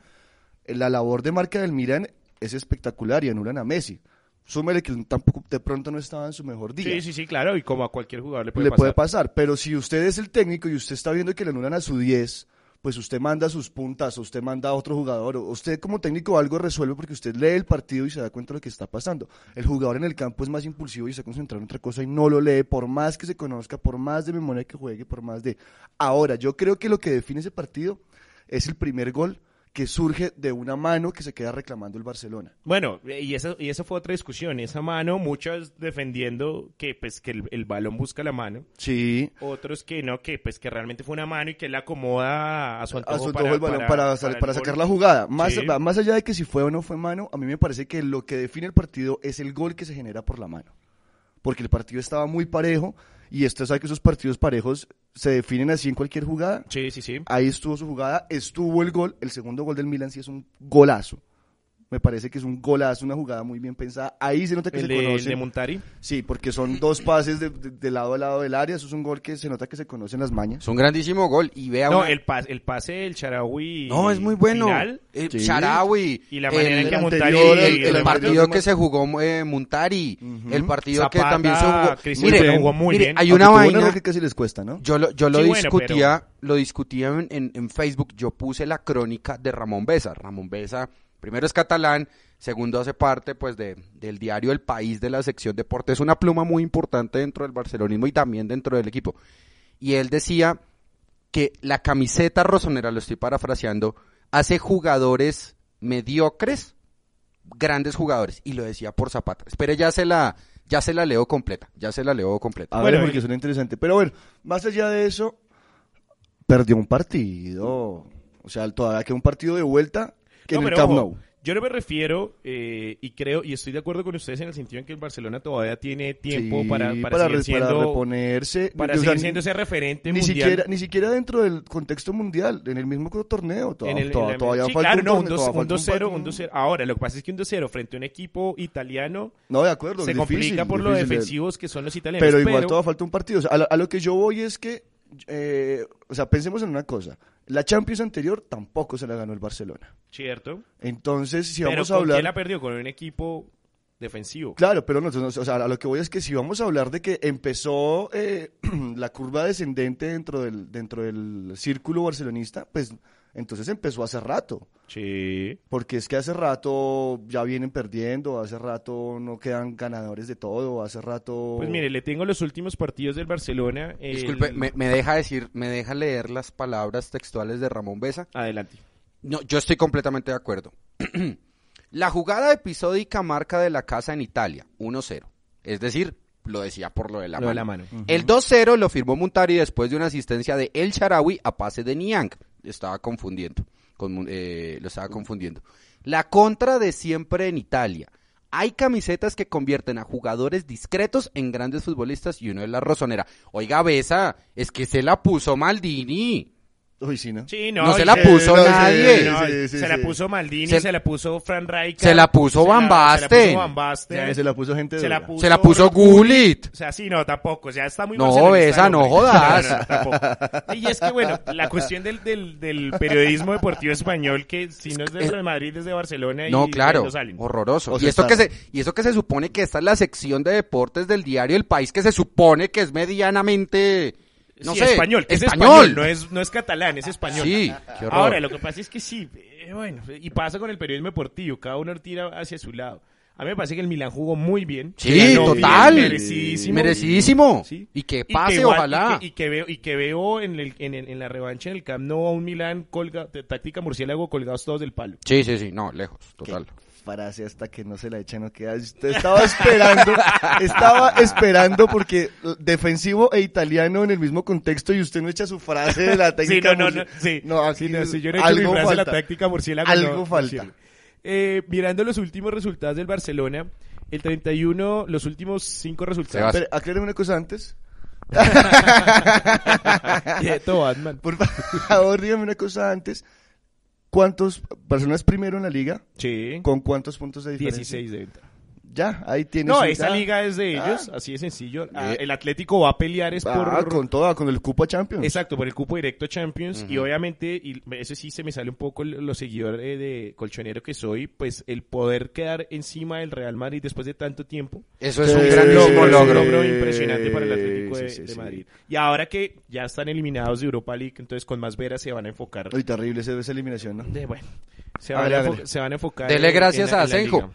La labor de marca del Milan es espectacular y anulan a Messi. Súmele que tampoco de pronto no estaba en su mejor día. Sí, claro, y como a cualquier jugador le puede pasar. Pero si usted es el técnico y usted está viendo que le anulan a su 10 pues usted manda sus puntas, usted manda a otro jugador, usted como técnico algo resuelve porque usted lee el partido y se da cuenta de lo que está pasando. El jugador en el campo es más impulsivo y se concentra en otra cosa y no lo lee, por más que se conozca, por más de memoria que juegue, por más de... Ahora, yo creo que lo que define ese partido es el primer gol que surge de una mano que se queda reclamando el Barcelona. Bueno, y esa fue otra discusión, esa mano, muchos defendiendo que pues que el balón busca la mano. Sí. Otros que no, que pues que realmente fue una mano y que él acomoda a su antojo el balón para sacar la jugada. Más allá de que si fue o no fue mano, a mí me parece que lo que define el partido es el gol que se genera por la mano. Porque el partido estaba muy parejo y usted sabe que esos partidos parejos se definen así en cualquier jugada. Sí, sí, sí. Ahí estuvo su jugada, estuvo el gol. El segundo gol del Milan sí es un golazo. Me parece que es un golazo, una jugada muy bien pensada. Ahí se nota que se conocen. ¿El de Montari? Sí, porque son dos pases de lado a lado del área. Eso es un gol que se nota que se conocen las mañas. Es un grandísimo gol. Y vea. No, el pase del Shaarawy. No, es muy bueno. Final. Sí. Shaarawy. Y la manera en que Montari. El partido que se jugó Montari. Uh-huh. El partido Zapata, que también se jugó. Mire, jugó muy bien. Hay una vaina. Una que casi les cuesta, ¿no? Yo lo discutía en Facebook. Yo puse la crónica de Ramón Besa. Ramón Besa. Primero es catalán, segundo hace parte pues del diario El País de la sección deportes, una pluma muy importante dentro del barcelonismo y también dentro del equipo. Y él decía que la camiseta rosonera, lo estoy parafraseando, hace jugadores mediocres, grandes jugadores, y lo decía por Zapata. Espere, ya se la leo completa. A ver, porque es interesante. Pero bueno, más allá de eso, perdió un partido. O sea, todavía queda un partido de vuelta. No, pero ojo, yo no me refiero, y estoy de acuerdo con ustedes en el sentido en que el Barcelona todavía tiene tiempo para seguir siendo ese referente mundial. Ni siquiera dentro del contexto mundial, en el mismo torneo, todavía falta un 2-0. Ahora, lo que pasa es que un 2-0 frente a un equipo italiano se complica por los defensivos que son los italianos. Pero igual todavía falta un partido. O sea, a lo que yo voy es que, pensemos en una cosa. La Champions anterior tampoco se la ganó el Barcelona. Cierto. Entonces, si vamos a hablar... ¿Pero con quién la perdió? Con un equipo defensivo. Claro, pero a lo que voy es que si vamos a hablar de que empezó la curva descendente dentro del círculo barcelonista, pues entonces empezó hace rato. Sí. Porque es que hace rato ya vienen perdiendo, hace rato no quedan ganadores de todo, hace rato... Pues mire, le tengo los últimos partidos del Barcelona. Disculpe, me deja leer las palabras textuales de Ramón Besa. Adelante. No, yo estoy completamente de acuerdo. La jugada episódica marca de la casa en Italia, 1-0. Es decir, lo decía por lo de la mano. Uh-huh. El 2-0 lo firmó Montari después de una asistencia de El Shaarawy a pase de Niang. Lo estaba confundiendo. La contra de siempre en Italia. Hay camisetas que convierten a jugadores discretos en grandes futbolistas y uno es la rosonera. Oiga, Besa, es que se la puso Maldini. Uy, sí, ¿no? Sí, no. No se la puso nadie. Se la puso Maldini, se la puso Fran Rijkaard. Se la puso Van Basten. Se la puso gente dura. Se la puso Gullit. O sea, sí, no, tampoco. O sea, está muy... No, esa no jodas. No, y es que, bueno, la cuestión del periodismo deportivo español, que si no es desde Madrid, desde Barcelona. No, claro, horroroso. Y eso que se supone que esta es la sección de deportes del diario El País, que se supone que es medianamente... No sí, sé, español, que español. Es español, no es catalán, es español. Sí, qué horror. Ahora, lo que pasa es que sí, bueno, y pasa con el periodismo deportivo, cada uno tira hacia su lado. A mí me parece que el Milan jugó muy bien. Sí, total. Bien, merecidísimo. ¿Sí? Y que pase, ojalá. Y que veo en la revancha en el Camp Nou a un Milan táctica murciélago colgados todos del palo. Sí, sí, sí, no, lejos, total. ¿Qué? Frase hasta que no se la echa no queda. Estaba esperando porque defensivo e italiano en el mismo contexto y usted no echa su frase de la táctica. Algo falta. Mirando los últimos resultados del Barcelona, el 31, los últimos 5 resultados. Pero, acláreme una cosa antes. Quieto, Batman. Por favor, dígame una cosa antes. ¿Cuántos? Barcelona es primero en la liga. Sí. ¿Con cuántos puntos de diferencia? 16 de ventaja. ya, ahí tienes... No, esa liga es de ellos, así de sencillo. El Atlético va a pelear es por... con toda, con el cupo a Champions. Exacto, por el cupo directo a Champions. Y obviamente, y eso sí se me sale un poco los seguidores de colchonero que soy, pues el poder quedar encima del Real Madrid después de tanto tiempo. Eso es un gran logro impresionante para el Atlético de Madrid. Y ahora que ya están eliminados de Europa League, entonces con más veras se van a enfocar. Uy, terrible esa eliminación, ¿no? Bueno, se van a enfocar... Dele gracias a Asenjo.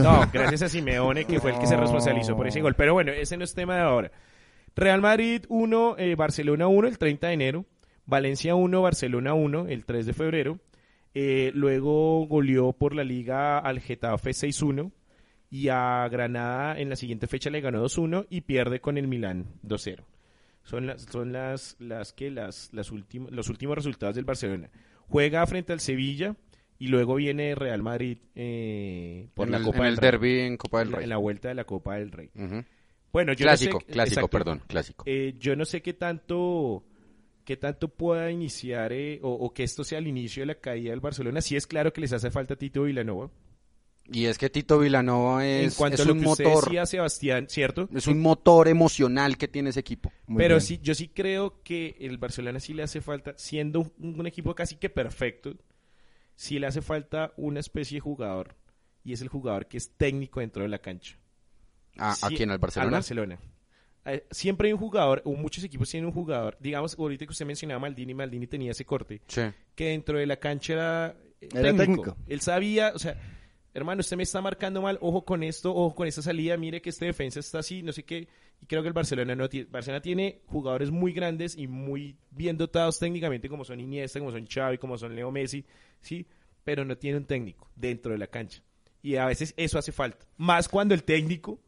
No, gracias a Simeone, que fue el que se responsabilizó por ese gol. Pero bueno, ese no es tema de ahora. Real Madrid 1, Barcelona 1, el 30 de enero. Valencia 1, Barcelona 1, el 3 de febrero. Luego goleó por la Liga al Getafe 6-1. Y a Granada en la siguiente fecha le ganó 2-1 y pierde con el Milán 2-0. Son los últimos resultados del Barcelona. Juega frente al Sevilla y luego viene Real Madrid por la Copa del Rey. Derbi en Copa del Rey. En la vuelta de la Copa del Rey. Uh-huh. Bueno, clásico. Yo no sé qué tanto pueda iniciar o que esto sea el inicio de la caída del Barcelona. Sí es claro que les hace falta Tito Vilanova. Y es que Tito Vilanova es un motor. En cuanto a lo que usted decía, Sebastián, ¿cierto? Es un motor emocional que tiene ese equipo. Pero sí, yo sí creo que el Barcelona sí le hace falta, siendo un equipo casi que perfecto, sí le hace falta una especie de jugador. Y es el jugador que es técnico dentro de la cancha. ¿A quién? ¿Al Barcelona? Al Barcelona. Siempre hay un jugador, o muchos equipos tienen un jugador, digamos, ahorita que usted mencionaba Maldini tenía ese corte, sí, que dentro de la cancha era técnico. Él sabía, o sea... Hermano, usted me está marcando mal, ojo con esto, ojo con esta salida, mire que esta defensa está así, no sé qué. Y creo que el Barcelona no tiene. Barcelona tiene jugadores muy grandes y muy bien dotados técnicamente, como son Iniesta, como son Xavi, como son Leo Messi, ¿sí? Pero no tiene un técnico dentro de la cancha. Y a veces eso hace falta. Más cuando el técnico,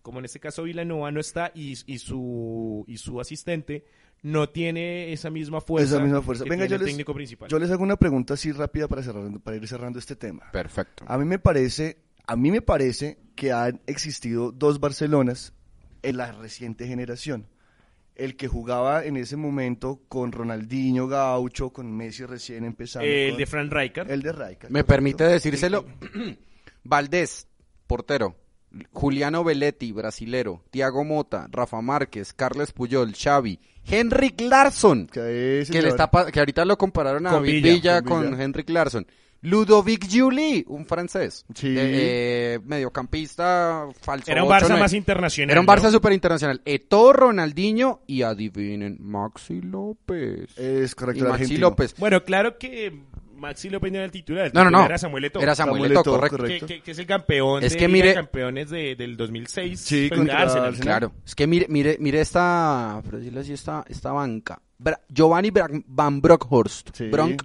como en este caso Vilanova, no está y su asistente no tiene esa misma fuerza que tiene el técnico principal. Yo les hago una pregunta así rápida para ir cerrando este tema. Perfecto. A mí me parece que han existido dos Barcelonas en la reciente generación. El que jugaba en ese momento con Ronaldinho, Gaucho, con Messi recién empezando. El de Fran Rijkaard. El de Rijkaard. ¿Me permite decírselo? Valdés, portero. Juliano Belletti, brasilero, Thiago Motta, Rafa Márquez, Carles Puyol, Xavi, Henrik Larsson, que ahorita lo compararon a Villa con Henrik Larsson, Ludovic Julie, un francés, sí, mediocampista falso. Era un Barça más internacional. Era un Barça súper internacional. Eto'o, Ronaldinho y adivinen, Maxi López. Es correcto, Maxi argentino. López. Bueno, claro que Maxi López no era el titular. No. Era Samuel Eto'o. Correcto. Que es el campeón de campeones del 2006. Sí, contra Arsenal. Claro. Es que mire esta, por decirlo así, esta banca. Giovanni Van Bronckhorst. Sí. Van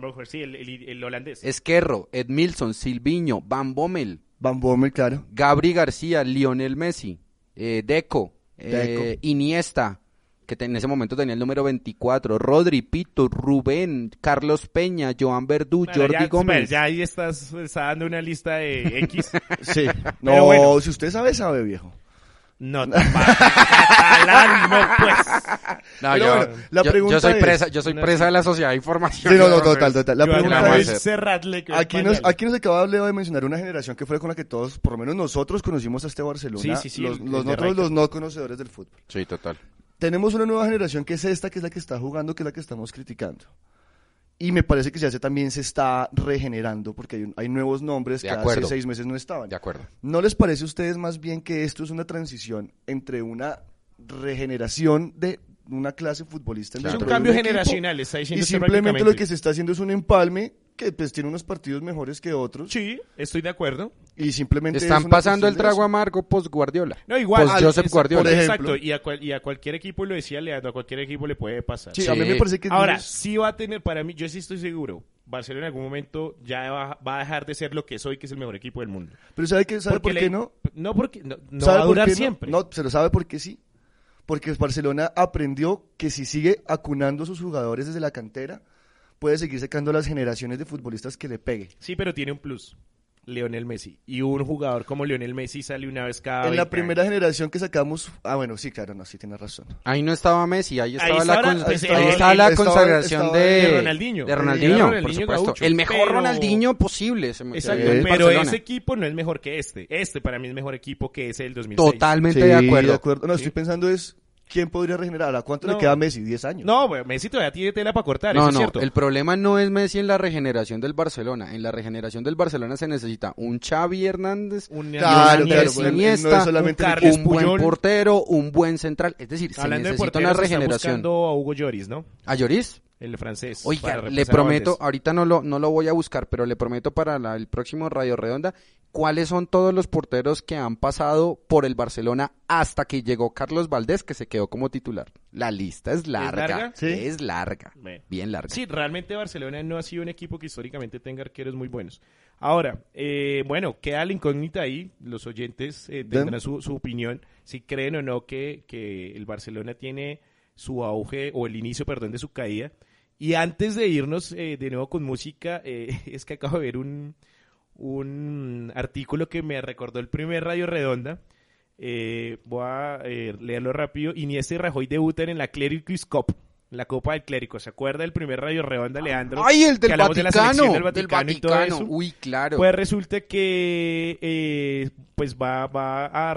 Bronckhorst, sí, el holandés. Esquerro, Edmilson, Silviño, Van Bommel, claro. Gabri García, Lionel Messi, Deco. Iniesta, que en ese momento tenía el número 24, Rodri, Pito, Rubén, Carlos Peña, Joan Verdú, Jordi Gómez. Ya ahí está dando una lista de X. Sí. No, bueno. Si usted sabe, viejo. No, Catalán, no, pues. No, yo soy presa de la sociedad de información. Sí, no, total. La pregunta es, aquí nos acaba Leo de mencionar una generación que fue con la que todos, por lo menos nosotros, conocimos a este Barcelona. Sí, los no conocedores del fútbol. Sí, total. Tenemos una nueva generación que es esta, que es la que está jugando, que es la que estamos criticando. Y me parece que también se está regenerando, porque hay nuevos nombres que hace 6 meses no estaban. De acuerdo. ¿No les parece a ustedes más bien que esto es una transición entre una regeneración de una clase futbolista? Claro. Es un cambio generacional, está diciendo. Y simplemente lo que se está haciendo es un empalme que pues tiene unos partidos mejores que otros. Sí, estoy de acuerdo. Y simplemente están pasando el trago amargo post-Guardiola. No, igual. Post-Josep Guardiola. Exacto, y a cualquier equipo, lo decía Leandro, a cualquier equipo le puede pasar. Sí, a mí me parece que... Ahora, sí va a tener, para mí, yo sí estoy seguro, Barcelona en algún momento ya va a dejar de ser lo que es hoy, que es el mejor equipo del mundo. Pero ¿sabe por qué no? No, porque no va a durar siempre. No, se lo sabe porque sí. Porque Barcelona aprendió que si sigue acunando a sus jugadores desde la cantera, puede seguir sacando las generaciones de futbolistas que le pegue. Sí, pero tiene un plus. Lionel Messi. Y un jugador como Lionel Messi sale una vez cada en la primera generación que sacamos. Ah, bueno, sí, claro, no, sí tienes razón. Ahí no estaba Messi, ahí estaba la consagración de Ronaldinho. De Ronaldinho, por supuesto. El mejor Ronaldinho posible. Exacto, pero ese equipo no es mejor que este. Este para mí es mejor equipo que ese del 2006. Totalmente de acuerdo. No, estoy pensando es... ¿Quién podría regenerarla? ¿Cuánto le queda a Messi? 10 años. No, Messi todavía tiene tela para cortar, eso es cierto. El problema no es Messi en la regeneración del Barcelona. En la regeneración del Barcelona se necesita un Xavi Hernández, un Iniesta, un buen portero, un buen central. Es decir, hablando se necesita de una regeneración. Está buscando a Hugo Lloris, ¿no? ¿A Lloris? El francés. Oiga, le prometo, ahorita no lo voy a buscar, pero le prometo para el próximo Radio Redonda, ¿cuáles son todos los porteros que han pasado por el Barcelona hasta que llegó Carlos Valdés, que se quedó como titular? La lista es larga. ¿Es larga? Sí. Es larga. Bien larga. Sí, realmente Barcelona no ha sido un equipo que históricamente tenga arqueros muy buenos. Ahora, bueno, queda la incógnita ahí. Los oyentes tendrán su opinión, si creen o no que el Barcelona tiene su auge, o el inicio, perdón, de su caída. Y antes de irnos de nuevo con música, es que acabo de ver un artículo que me recordó el primer Radio Redonda. Voy a leerlo rápido. Iniesta y Rajoy debutan en la Clericus Cup, la Copa del Clérigo. ¿Se acuerda del primer Radio Redonda, Leandro? ¡Ay, el del Vaticano! De del Vaticano y todo eso. Uy, claro. Pues resulta que va a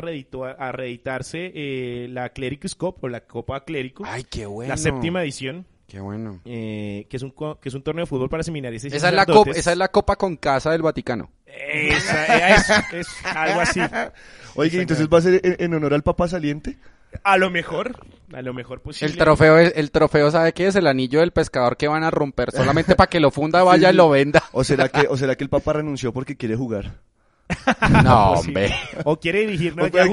reeditarse la Clericus Cup, o la Copa Clérigo. ¡Ay, qué bueno! La séptima edición. Qué bueno. Que es un torneo de fútbol para seminaristas y sacerdotes. Esa es la copa con casa del Vaticano. Es algo así. Oye, entonces va a ser en honor al Papa saliente. A lo mejor posible. El trofeo, ¿sabe qué es? El anillo del pescador que van a romper solamente para que lo funda, vaya sí. Y lo venda. ¿O será que el Papa renunció porque quiere jugar? No, hombre. O quiere dirigir. No, ya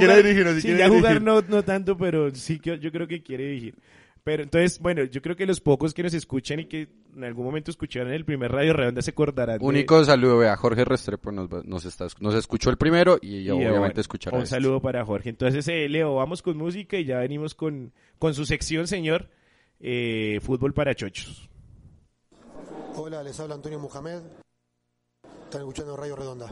jugar no tanto, pero sí que yo creo que quiere dirigir. Pero entonces, bueno, yo creo que los pocos que nos escuchan y que en algún momento escucharon el primer Radio Redonda se acordarán. Único saludo, vea, Jorge Restrepo nos escuchó el primero y obviamente bueno, escuchará. Un saludo para Jorge. Entonces, Leo, vamos con música y ya venimos con su sección, señor, Fútbol para Chochos. Hola, les habla Antonio Mohamed. Están escuchando Radio Redonda.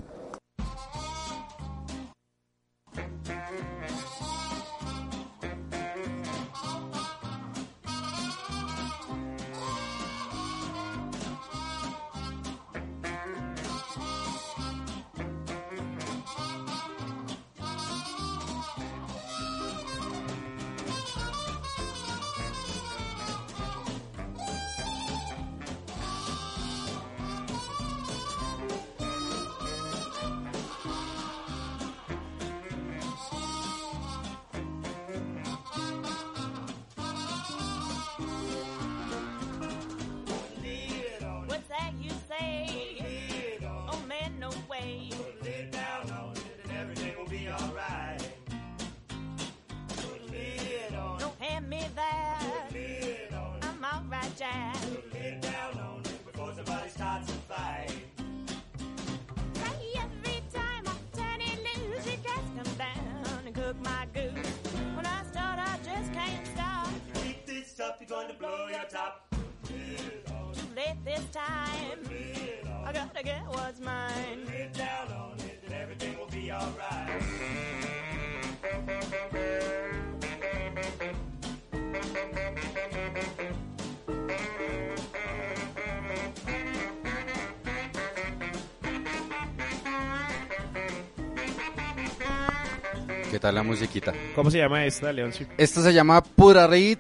¿Qué tal la musiquita? ¿Cómo se llama esta, Leoncito? Esta se llama Pura Reed.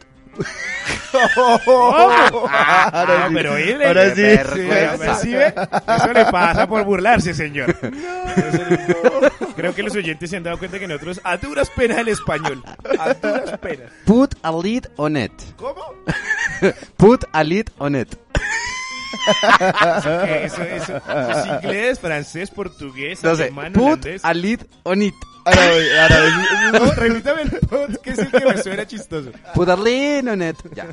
Ahora sí. Pero ahora sí. Eso le pasa por burlarse, señor. No. Creo que los oyentes se han dado cuenta que nosotros a duras penas el español. A duras penas. Put a lid on it. ¿Cómo? Put a lid on it. Eso es inglés, francés, portugués, alemán, holandés. Put a lid on it. Ahora voy. No, repítame el put, que es el que me suena chistoso. Putarlino, net. Ya.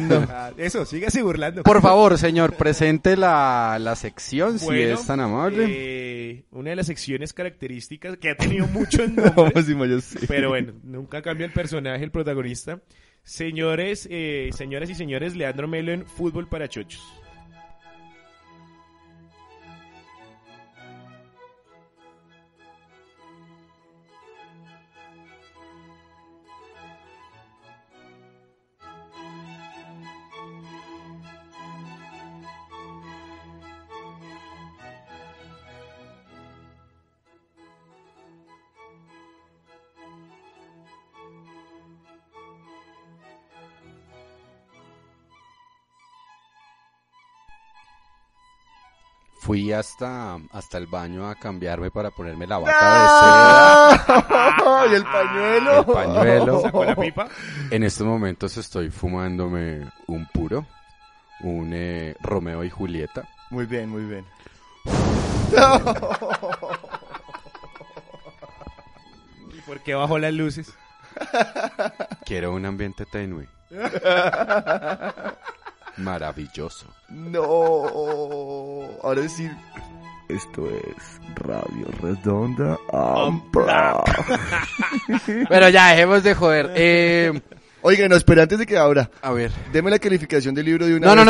No. Eso, sígase burlando. Por favor, señor, presente la sección, bueno, si es tan amable. Una de las secciones características que ha tenido muchos nombres. No, sí. Pero bueno, nunca cambia el personaje, el protagonista. Señores, señoras y señores, Leandro Melo en Fútbol para Chochos. Fui hasta el baño a cambiarme para ponerme la bata de seda. ¡Y el pañuelo! El pañuelo. ¿Sacó la pipa? En estos momentos estoy fumándome un puro, un Romeo y Julieta. Muy bien, muy bien. ¿Y por qué bajó las luces? Quiero un ambiente tenue. Maravilloso. No, ahora sí. Esto es Radio Redonda Ampla. Bueno, ya, dejemos de joder. Oigan, no, espera, antes de que abra. A ver. Deme la calificación del libro de una vez.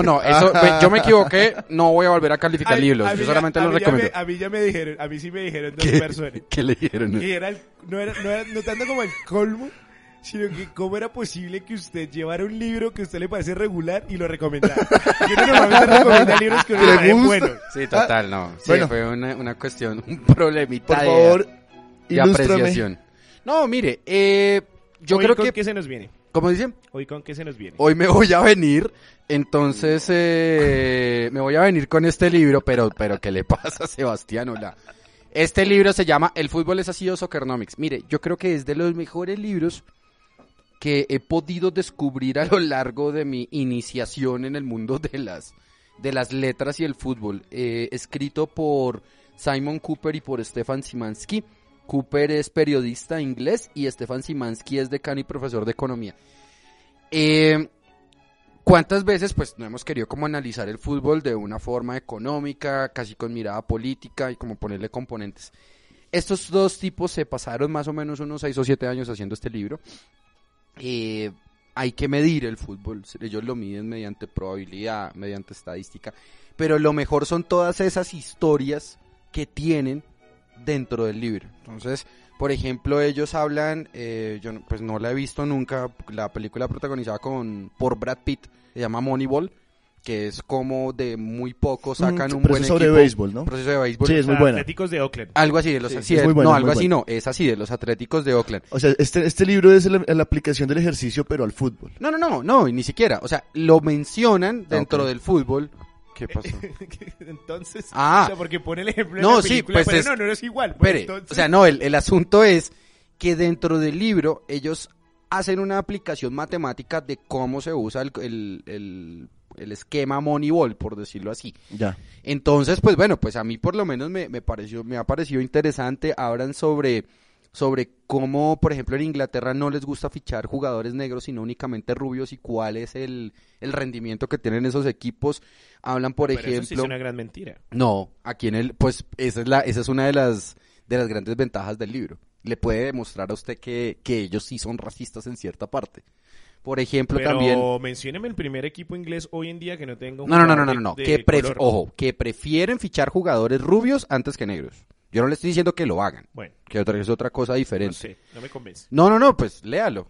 No. Eso, yo me equivoqué. No voy a volver a calificar libros. Yo solamente los recomiendo. A mí ya me dijeron, a mí sí me dijeron dos personas. ¿Qué le dijeron? Que era no tanto como el colmo, sino que cómo era posible que usted llevara un libro que a usted le parece regular y lo recomendara. Yo no normalmente recomiendo libros que uno le gusta. Bueno. Sí, total, no. Sí, bueno. Fue una cuestión, un problemita. Por favor, de apreciación. No, mire, yo creo que... ¿Hoy con qué se nos viene? ¿Cómo dicen? Hoy con qué se nos viene. Hoy me voy a venir, entonces me voy a venir con este libro, pero ¿qué le pasa, Sebastián? Hola. Este libro se llama El fútbol es así o Soccernomics. Mire, yo creo que es de los mejores libros que he podido descubrir a lo largo de mi iniciación en el mundo de las letras y el fútbol, escrito por Simon Cooper y por Stefan Szymanski. Cooper es periodista inglés y Stefan Szymanski es decano y profesor de economía. ¿Cuántas veces pues no hemos querido como analizar el fútbol de una forma económica, casi con mirada política y como ponerle componentes? Estos dos tipos se pasaron más o menos unos 6 o 7 años haciendo este libro. Hay que medir el fútbol, ellos lo miden mediante probabilidad, mediante estadística, pero lo mejor son todas esas historias que tienen dentro del libro. Entonces, por ejemplo, ellos hablan, yo pues no la he visto nunca, la película protagonizada por Brad Pitt, se llama Moneyball, que es como de muy poco sacan un buen equipo. Proceso de béisbol, ¿no? Proceso de béisbol. Sí, es muy buena. Atléticos de Oakland. Algo así de los... Sí, bueno, no, algo así bueno. No, es así de los Atléticos de Oakland. O sea, este libro es la aplicación del ejercicio, pero al fútbol. No, ni siquiera. O sea, lo mencionan dentro del fútbol. ¿Qué pasó? Entonces, o sea, porque pone el ejemplo de la película, pues pero no es igual. Pues, espere, entonces... O sea, no, el asunto es que dentro del libro ellos hacen una aplicación matemática de cómo se usa el esquema Moneyball, por decirlo así. Ya. Entonces, pues bueno, pues a mí por lo menos me ha parecido interesante. Hablan sobre cómo, por ejemplo, en Inglaterra no les gusta fichar jugadores negros, sino únicamente rubios, y cuál es el rendimiento que tienen esos equipos. Hablan, por ejemplo... Eso sí es una gran mentira. No, aquí pues esa es una de las grandes ventajas del libro. Le puede demostrar a usted que ellos sí son racistas en cierta parte. Por ejemplo, pero también... Pero mencióneme el primer equipo inglés hoy en día que no tenga un... No. Que prefieren fichar jugadores rubios antes que negros. Yo no le estoy diciendo que lo hagan. Bueno. Que es otra cosa diferente. No sé, no me convence. No, pues léalo.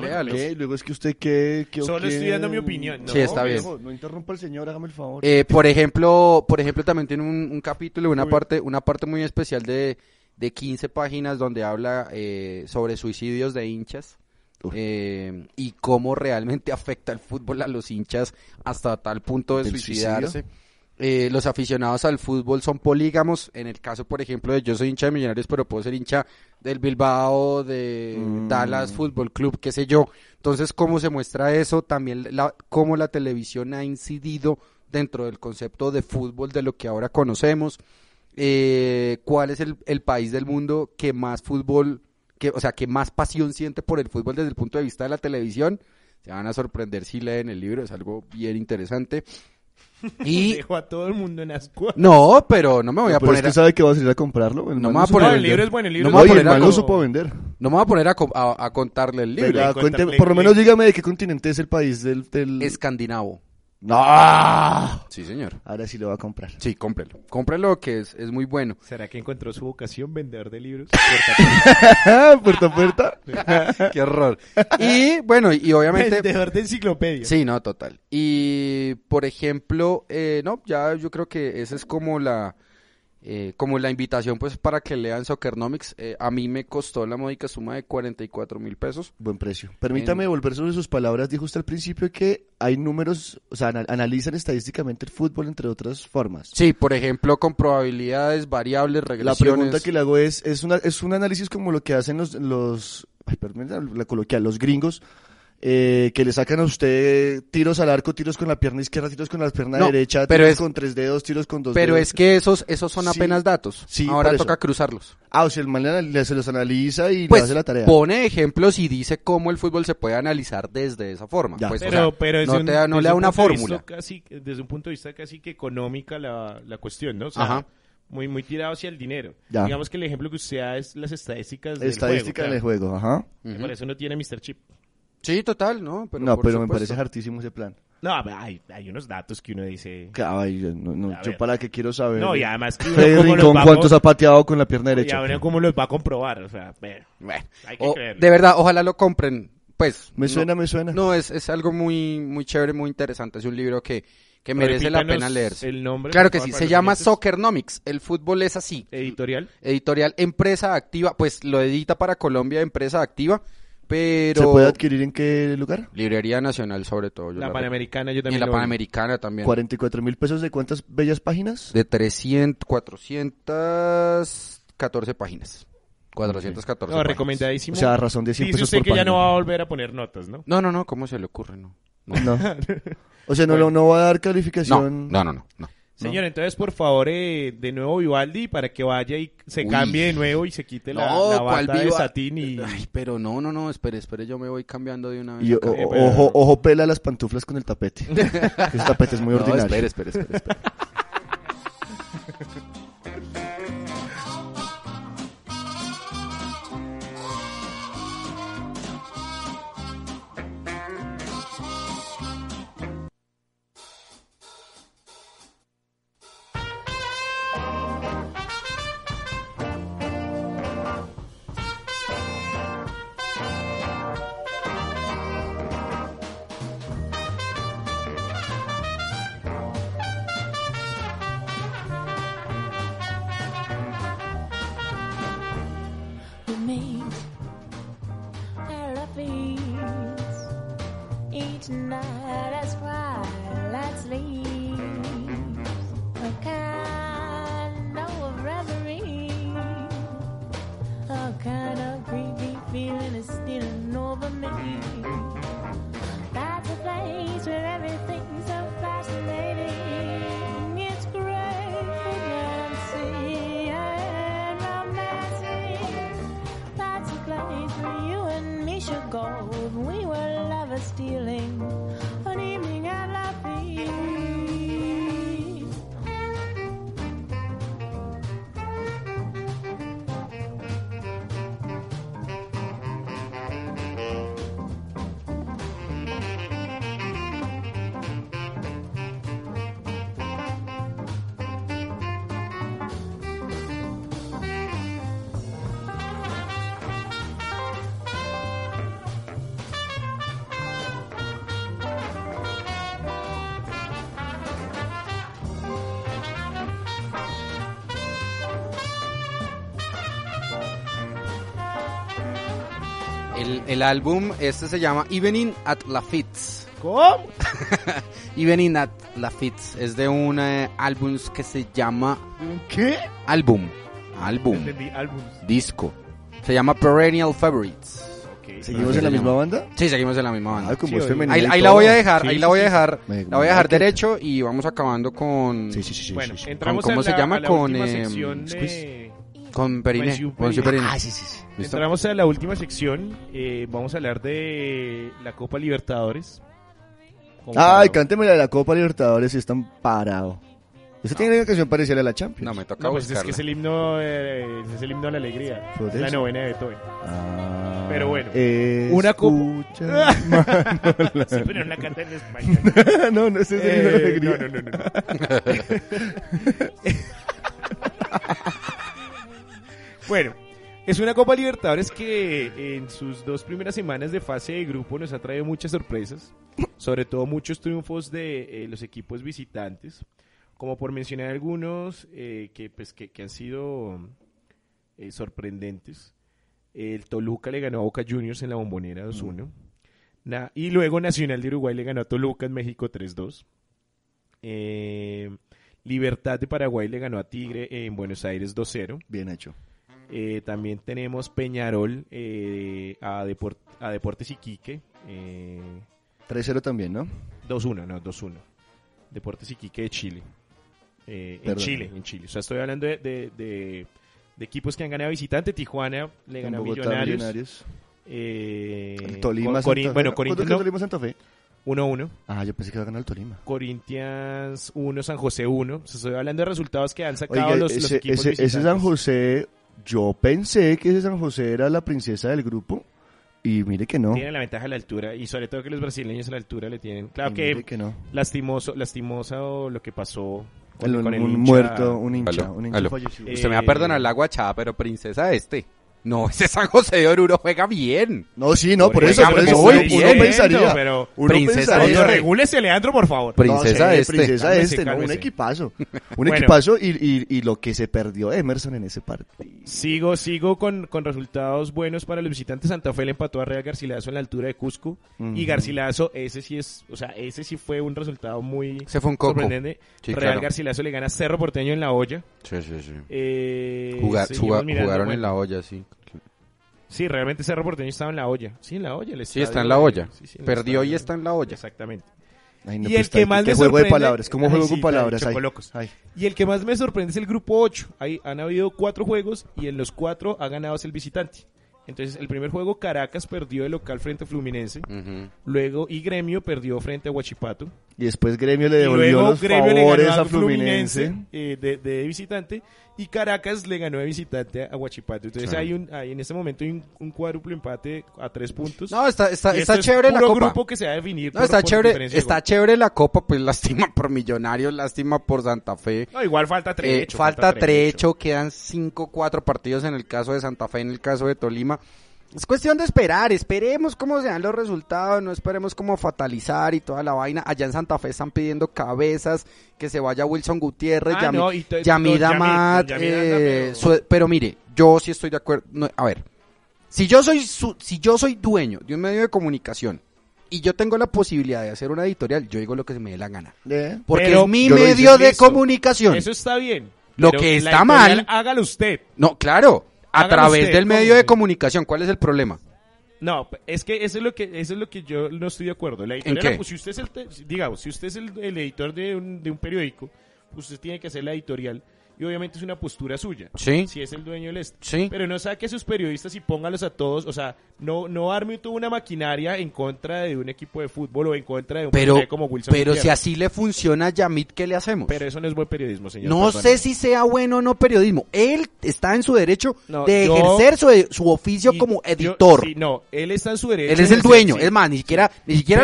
Léalo. Luego es que usted qué solo estoy dando mi opinión. No, sí, está bien. No interrumpa al señor, hágame el favor. Por ejemplo, también tiene un capítulo, una parte muy especial de 15 páginas donde habla sobre suicidios de hinchas. Y cómo realmente afecta el fútbol a los hinchas hasta tal punto de suicidarse. Los aficionados al fútbol son polígamos. En el caso, por ejemplo, de yo soy hincha de Millonarios, pero puedo ser hincha del Bilbao, de Dallas Fútbol Club, qué sé yo. Entonces, ¿cómo se muestra eso? También cómo la televisión ha incidido dentro del concepto de fútbol de lo que ahora conocemos. ¿Cuál es el país del mundo que más fútbol... que más pasión siente por el fútbol desde el punto de vista de la televisión? Se van a sorprender si leen el libro, es algo bien interesante. Y dejo a todo el mundo en ascuas. No, pero no me voy a poner... ¿Pero es que sabe que vas a ir a comprarlo? El libro es bueno, el libro no es bueno. No supo vender. No me voy a poner a contarle el libro. Venga, cuénteme, por lo menos dígame de qué continente es el país del... Escandinavo. ¡No! Sí, señor. Ahora sí lo va a comprar. Sí, cómprelo, que es muy bueno. ¿Será que encontró su vocación, vendedor de libros? ¿Puerta a puerta? ¡Qué horror! Y, bueno, y obviamente... Vendedor de enciclopedia. Sí, no, total. Y, por ejemplo, yo creo que esa es como la... Como la invitación, pues, para que lean Soccernomics, a mí me costó la módica suma de 44,000 pesos. Buen precio. Permítame volver sobre sus palabras. Dijo usted al principio que hay números, o sea, analizan estadísticamente el fútbol, entre otras formas. Sí, por ejemplo, con probabilidades, variables, regresiones. La pregunta que le hago es un análisis como lo que hacen la coloquial, los gringos, que le sacan a usted tiros al arco, tiros con la pierna izquierda, tiros con la pierna derecha, pero tiros con tres dedos, tiros con dos dedos. Pero es que esos son apenas datos. Sí, ahora toca cruzarlos. Ah, o sea, el man se los analiza y pues, le hace la tarea. Pone ejemplos y dice cómo el fútbol se puede analizar desde esa forma. Pues, pero no le da una fórmula. Desde un punto de vista casi que económica la cuestión, ¿no? O sea, ajá. Muy, muy tirado hacia el dinero. Ya. Digamos que el ejemplo que usted da es las estadísticas del juego. Ajá. Uh-huh. Por eso no tiene Mr. Chip. Sí, total, ¿no? Pero me parece hartísimo ese plan. No, hay unos datos que uno dice... Caballo, yo para qué quiero saber. No, y además... Rincón, ¿cuántos ha pateado con la pierna derecha? Y a ver cómo los va a comprobar, o sea... Bueno, hay que creerlo. De verdad, ojalá lo compren, pues... Me suena. No, es algo muy, muy chévere, muy interesante. Es un libro que merece la pena leerse. ¿El nombre? Claro que sí, se llama Soccernomics, el fútbol es así. ¿Editorial? Editorial Empresa Activa, pues lo edita para Colombia Empresa Activa. Pero ¿se puede adquirir en qué lugar? Librería Nacional, sobre todo. La Panamericana, yo también. Y la Panamericana también. 44,000 pesos, ¿de cuántas bellas páginas? De 414 páginas. 414. No, recomendadísimo. O sea, a razón de 100 pesos. Dice usted que ya no va a volver a poner notas, ¿no? No, ¿cómo se le ocurre? No. O sea, no va a dar calificación. No. Señor, entonces, por favor, de nuevo Vivaldi, para que vaya y se cambie de nuevo y se quite la bata de satín y... Ay, pero no, espere, yo me voy cambiando de una vez. Ojo, pela las pantuflas con el tapete. Ese tapete es muy ordinario. Espere. El álbum se llama Evening at Lafitte's. ¿Cómo? Evening at Lafitte's. Es de un álbum que se llama... ¿Qué? Álbum. Disco. Se llama Perennial Favorites. Okay. ¿Seguimos en la misma banda? Sí, seguimos en la misma banda. Ahí la voy a dejar, sí. Derecho y vamos acabando con... Sí. Bueno, entramos con, ¿cómo se llama? Con... Con Periné. Monsieur Periné. Ah, sí. ¿Listo? Entramos a la última sección. Vamos a hablar de la Copa Libertadores. Ay, cánteme la de la Copa Libertadores si están parados. Usted tiene una canción parecida a la Champions. No, me toca buscarla. Es que es el himno a la alegría. Es la novena de Beethoven. Pero bueno. Una copa. Sí, pero la canta en español. No es el himno a la alegría. No. Bueno, es una Copa Libertadores que en sus dos primeras semanas de fase de grupo nos ha traído muchas sorpresas, sobre todo muchos triunfos de los equipos visitantes. como por mencionar algunos que han sido sorprendentes. El Toluca le ganó a Boca Juniors en la Bombonera 2-1. Y luego Nacional de Uruguay le ganó a Toluca en México 3-2. Libertad de Paraguay le ganó a Tigre en Buenos Aires 2-0. Bien hecho. También tenemos Peñarol a Deportes Iquique. 3-0 también, ¿no? 2-1. Deportes Iquique de Chile. En Chile. O sea, estoy hablando de equipos que han ganado visitante. Tijuana le ganó a Millonarios. Tolima. Corinthians, Santa Fe. 1-1. Ah, yo pensé que iba a ganar el Tolima. Corinthians 1, San José 1. O sea, estoy hablando de resultados que han sacado. Oiga, los equipos visitantes. Ese San José, yo pensé que ese San José era la princesa del grupo. Y mire que no. Tiene la ventaja de la altura, y sobre todo que los brasileños a la altura le tienen. Claro que no. Lastimoso lo que pasó con el hincha. Un hincha fallecido. Usted me va a perdonar la guachada, pero princesa no, ese San José de Oruro juega bien. No, sí, no, por eso. Uno pensaría. Pero princesa, regúlese, Leandro, por favor. Princesa, cálmese. Un equipazo y lo que se perdió Emerson en ese partido. Sigo con resultados buenos para los visitantes. Santa Fe le empató a Real Garcilaso en la altura de Cusco. Uh-huh. Y Garcilaso, ese sí fue un resultado muy sorprendente. Sí, Real Garcilaso le gana a Cerro Porteño en La Hoya. Sí. Jugaron en La Hoya, sí. Sí, realmente Cerro Porteño estaba en La Hoya. Sí, en La Hoya. Está en La Hoya. Sí, perdió y está en La Hoya. Exactamente. Y el que más me sorprende... ¿Cómo juego con palabras? Y el que más me sorprende es el grupo 8. Ahí han habido 4 juegos y en los 4 ha ganado el visitante. Entonces, el primer juego Caracas perdió de local frente a Fluminense. Uh-huh. Luego, y Gremio perdió frente a Huachipato. Y después Gremio le devolvió los favores a Fluminense. De visitante. Y Caracas le ganó de visitante a Huachipato. Entonces, en este momento hay un cuádruple empate a 3 puntos. No, está chévere la copa. Es un grupo que se va a definir. No, está chévere la copa, pues lástima por Millonarios, lástima por Santa Fe. No, igual falta trecho. Quedan 5-4 partidos en el caso de Santa Fe, en el caso de Tolima. Es cuestión de esperar, esperemos cómo se dan los resultados, no esperemos cómo fatalizar y toda la vaina. Allá en Santa Fe están pidiendo cabezas, que se vaya Wilson Gutiérrez, Yamida Amat, pero mire, yo sí estoy de acuerdo. No, a ver, si yo soy dueño de un medio de comunicación y yo tengo la posibilidad de hacer una editorial, yo digo lo que se me dé la gana, porque pero es mi medio de comunicación. Eso está bien. Lo que está mal, hágalo usted. No, claro. A través del medio de comunicación, ¿cuál es el problema? No, es que eso es lo que yo no estoy de acuerdo. La editorial, ¿en qué? Pues, si usted es el editor de un periódico, usted tiene que hacer la editorial y obviamente es una postura suya. Sí. Si es el dueño del sí. Pero no saque a sus periodistas y póngalos a todos, o sea, no arme toda una maquinaria en contra de un equipo de fútbol o en contra de un periodista como Wilson. Pero Gutiérrez. Si así le funciona a Yamid, ¿qué le hacemos? Pero eso no es buen periodismo, señor. No sé si sea bueno o no periodismo. Él está en su derecho ejercer su oficio como editor. Él está en su derecho. Él es el dueño, es más, ni siquiera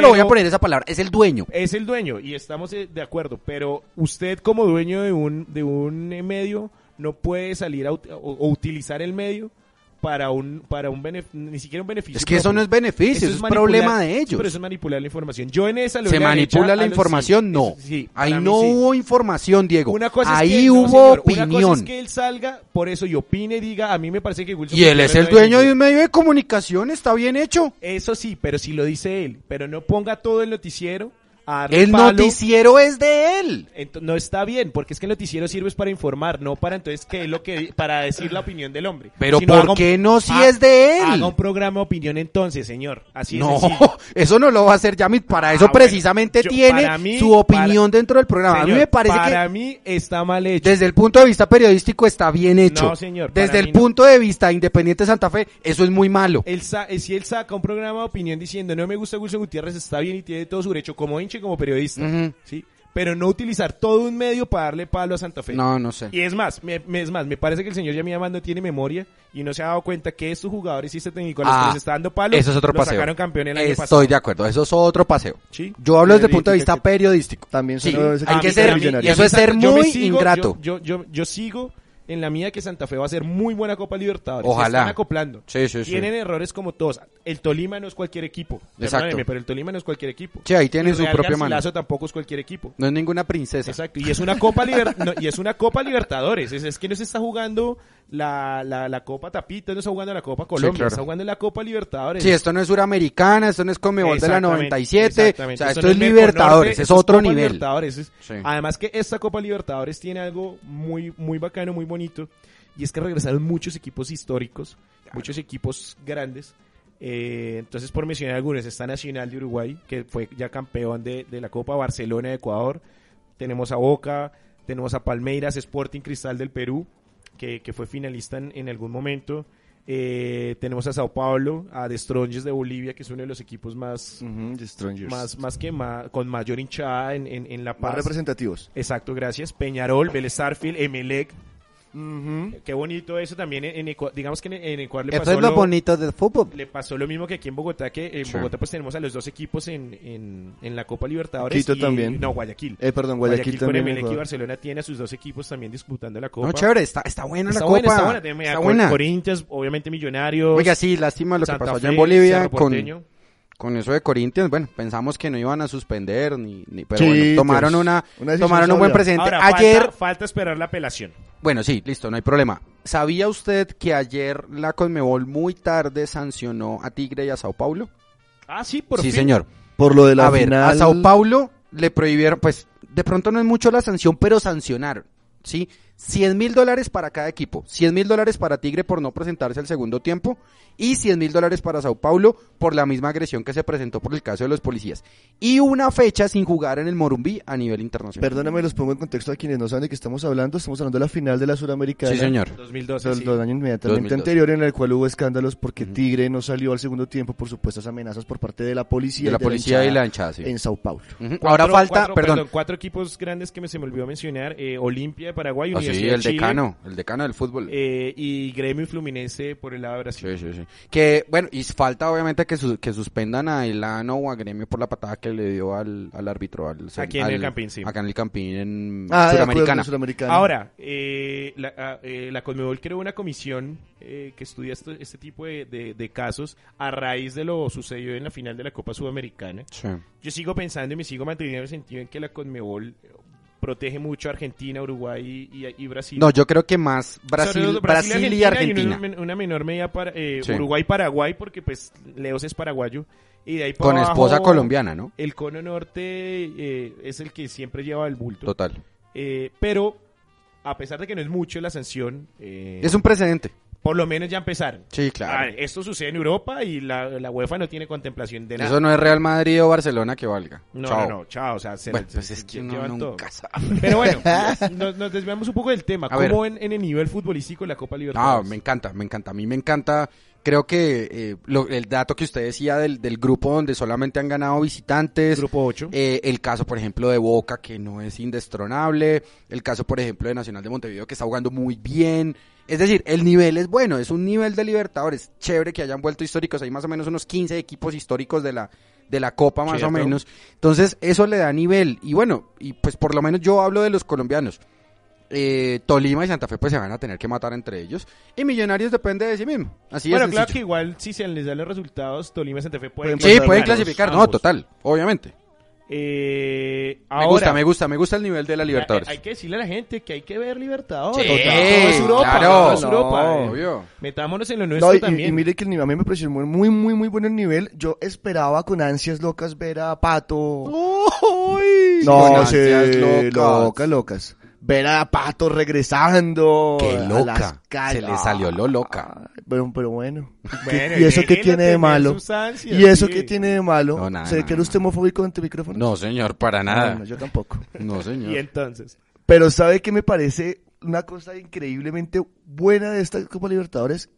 lo voy a poner esa palabra, es el dueño. Es el dueño y estamos de acuerdo, pero usted como dueño de un medio no puede salir o utilizar el medio ni siquiera un beneficio. Es que eso no es beneficio, eso es problema de ellos. Pero eso es manipular la información. Yo en esa se manipula la información, no. Sí, ahí no hubo información, Diego. Una cosa ahí es que, hubo opinión. Una cosa es que él salga, por eso y opine, diga, a mí me parece que Wilson. Y él es el dueño de un medio de comunicación, está bien hecho. Eso sí, pero si lo dice él, pero no ponga todo el noticiero. El noticiero es de él. No está bien, porque es que el noticiero sirve para informar, no para para decir la opinión del hombre. Pero si ¿por qué no si es de él? Haga un programa de opinión entonces, señor. Así no, eso no lo va a hacer Yamit. Para eso precisamente tiene su opinión dentro del programa. Señor, a mí me parece para mí está mal hecho. Desde el punto de vista periodístico está bien hecho. No, señor. Desde el punto de vista Independiente Santa Fe, eso es muy malo. Si él saca un programa de opinión diciendo no me gusta Wilson Gutiérrez, está bien y tiene todo su derecho como hincha, como periodista, uh-huh. ¿Sí? Pero no utilizar todo un medio para darle palo a Santa Fe. No sé. Y es más, me parece que el señor Yamid Amat no tiene memoria y no se ha dado cuenta que estos jugadores y este técnico a los que les está dando palo, eso es otro paseo. Sacaron campeón el año pasado. Estoy de acuerdo, eso es otro paseo. ¿Sí? Yo hablo desde el punto de vista periodístico. También sí. Hay que ser millonario. Eso es ser muy ingrato. Yo sigo en la mía que Santa Fe va a ser muy buena Copa Libertadores. Ojalá. Se están acoplando. Sí. Tienen errores como todos. el Tolima no es cualquier equipo. Exacto. Pero el Tolima no es cualquier equipo. Sí, ahí tiene su propia mano. El Lazo tampoco es cualquier equipo. No es ninguna princesa. Exacto. Y es una Copa Libertadores. Es que no se está jugando la Copa Tapita, no está jugando la Copa Colombia, sí, claro. Está jugando la Copa Libertadores. Sí, esto no es Suramericana, esto no es Conmebol de la 97. O sea, esto es Libertadores, es otro nivel. Sí. Además que esta Copa Libertadores tiene algo muy, muy bacano, muy bonito. Y es que regresaron muchos equipos históricos, claro. Muchos equipos grandes. Entonces, por mencionar algunos, está Nacional de Uruguay, que fue ya campeón de la Copa, Barcelona de Ecuador. Tenemos a Boca, tenemos a Palmeiras, Sporting Cristal del Perú, que fue finalista en algún momento. Tenemos a Sao Paulo, a The Strongest de Bolivia, que es uno de los equipos más, más con mayor hinchada en La Paz. Más representativos. Exacto, gracias. Peñarol, Vélez Arfield, Emelec. Uh-huh. Qué bonito eso también digamos que en Ecuador le pasó es lo bonito del fútbol. Le pasó lo mismo que aquí en Bogotá, que en sure. Bogotá pues tenemos a los dos equipos en la Copa Libertadores. Quito y, también. No, Guayaquil también. Con Emelec y Barcelona tiene a sus dos equipos también disputando la Copa. No, chévere, está buena la Copa. Está buena. Corinthians, obviamente Millonarios. Oiga, sí, lástima lo Santa que pasó allá en Bolivia con eso de Corinthians, bueno, pensamos que no iban a suspender, pero sí, bueno, tomaron una tomaron un buen precedente. Ahora, ayer falta esperar la apelación. Bueno, sí, listo, no hay problema. ¿Sabía usted que ayer la Conmebol muy tarde sancionó a Tigre y a Sao Paulo? Ah, sí, sí, señor. Por lo de la final. A ver, a Sao Paulo le prohibieron, pues, de pronto no es mucho la sanción, pero sancionaron, ¿sí? $100,000 para cada equipo, $100,000 para Tigre por no presentarse al segundo tiempo y $100,000 para Sao Paulo por la misma agresión que se presentó por el caso de los policías y una fecha sin jugar en el Morumbí a nivel internacional. Perdóname, los pongo en contexto a quienes no saben de qué estamos hablando de la final de la Suramericana. Sí, señor. 2012, sí. El año inmediatamente anterior en el cual hubo escándalos porque Tigre no salió al segundo tiempo por supuestas amenazas por parte de la policía y la hinchada, sí. En Sao Paulo. Uh-huh. Cuatro equipos grandes que se me olvidó mencionar, Olimpia de Paraguay, sí, el decano del fútbol. Y Gremio y Fluminense por el lado de Brasil. Sí. Que, bueno, y falta obviamente que suspendan a Elano o a Gremio por la patada que le dio al árbitro. Acá en el Campín, en Suramericana. Ahora, la Conmebol creó una comisión que estudia este tipo de casos a raíz de lo sucedido en la final de la Copa Sudamericana. Sí. Yo sigo pensando y me sigo manteniendo el sentido en que la Conmebol protege mucho a Argentina, Uruguay y Brasil. No, yo creo que más Brasil y Argentina. Y una menor medida para Uruguay y Paraguay, porque pues Leos es paraguayo. Y de ahí para abajo, esposa colombiana, ¿no? El cono norte es el que siempre lleva el bulto. Total. Pero, a pesar de que no es mucho la sanción... es un precedente. Por lo menos ya empezaron. Sí, claro. Esto sucede en Europa y la UEFA no tiene contemplación de nada. Eso no es Real Madrid o Barcelona que valga. No, chao. O sea, nunca sabe. Pero bueno, nos desviamos un poco del tema. ¿Cómo ven en el nivel futbolístico la Copa Libertadores? No, me encanta. A mí me encanta. Creo que el dato que usted decía del grupo donde solamente han ganado visitantes. Grupo 8. El caso, por ejemplo, de Boca, que no es indestronable. El caso, por ejemplo, de Nacional de Montevideo, que está jugando muy bien. Es decir, el nivel es bueno, es un nivel de Libertadores, chévere que hayan vuelto históricos, hay más o menos unos 15 equipos históricos de la Copa más o menos, entonces eso le da nivel, y bueno, y pues por lo menos yo hablo de los colombianos, Tolima y Santa Fe pues se van a tener que matar entre ellos, y Millonarios depende de sí mismo, así es sencillo. Bueno, claro que igual si se les dan los resultados, Tolima y Santa Fe pueden clasificar, ambos. No, total, obviamente. Ahora, me gusta el nivel de la Libertadores. Hay que decirle a la gente que hay que ver Libertadores. Sí, todo es Europa, claro, es Europa. No, obvio. Metámonos en lo nuestro también. Y mire que a mí me pareció muy, muy, muy bueno el nivel. Yo esperaba con ansias locas ver a Pato. ¡Oh! Locas. Ver a Pato regresando. ¡Qué loca! Se le salió lo loca. Pero bueno. ¿Y eso qué tiene de malo? ¿Y eso qué tiene de malo? ¿Se declaró usted homofóbico ante el micrófono? No, señor, para nada. No, yo tampoco. No, señor. ¿Y entonces? Pero ¿sabe qué me parece una cosa increíblemente buena de esta Copa Libertadores?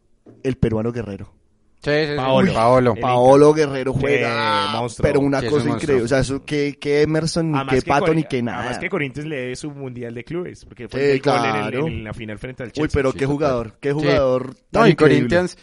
El peruano Guerrero. Sí. Paolo Guerrero juega monstruo, pero una cosa increíble, o sea, eso que Emerson, ni que Pato, ni que nada. Además que Corinthians le dé su mundial de clubes, porque fue en la final frente al Chelsea. Uy, pero qué jugador sí. No, y Corinthians,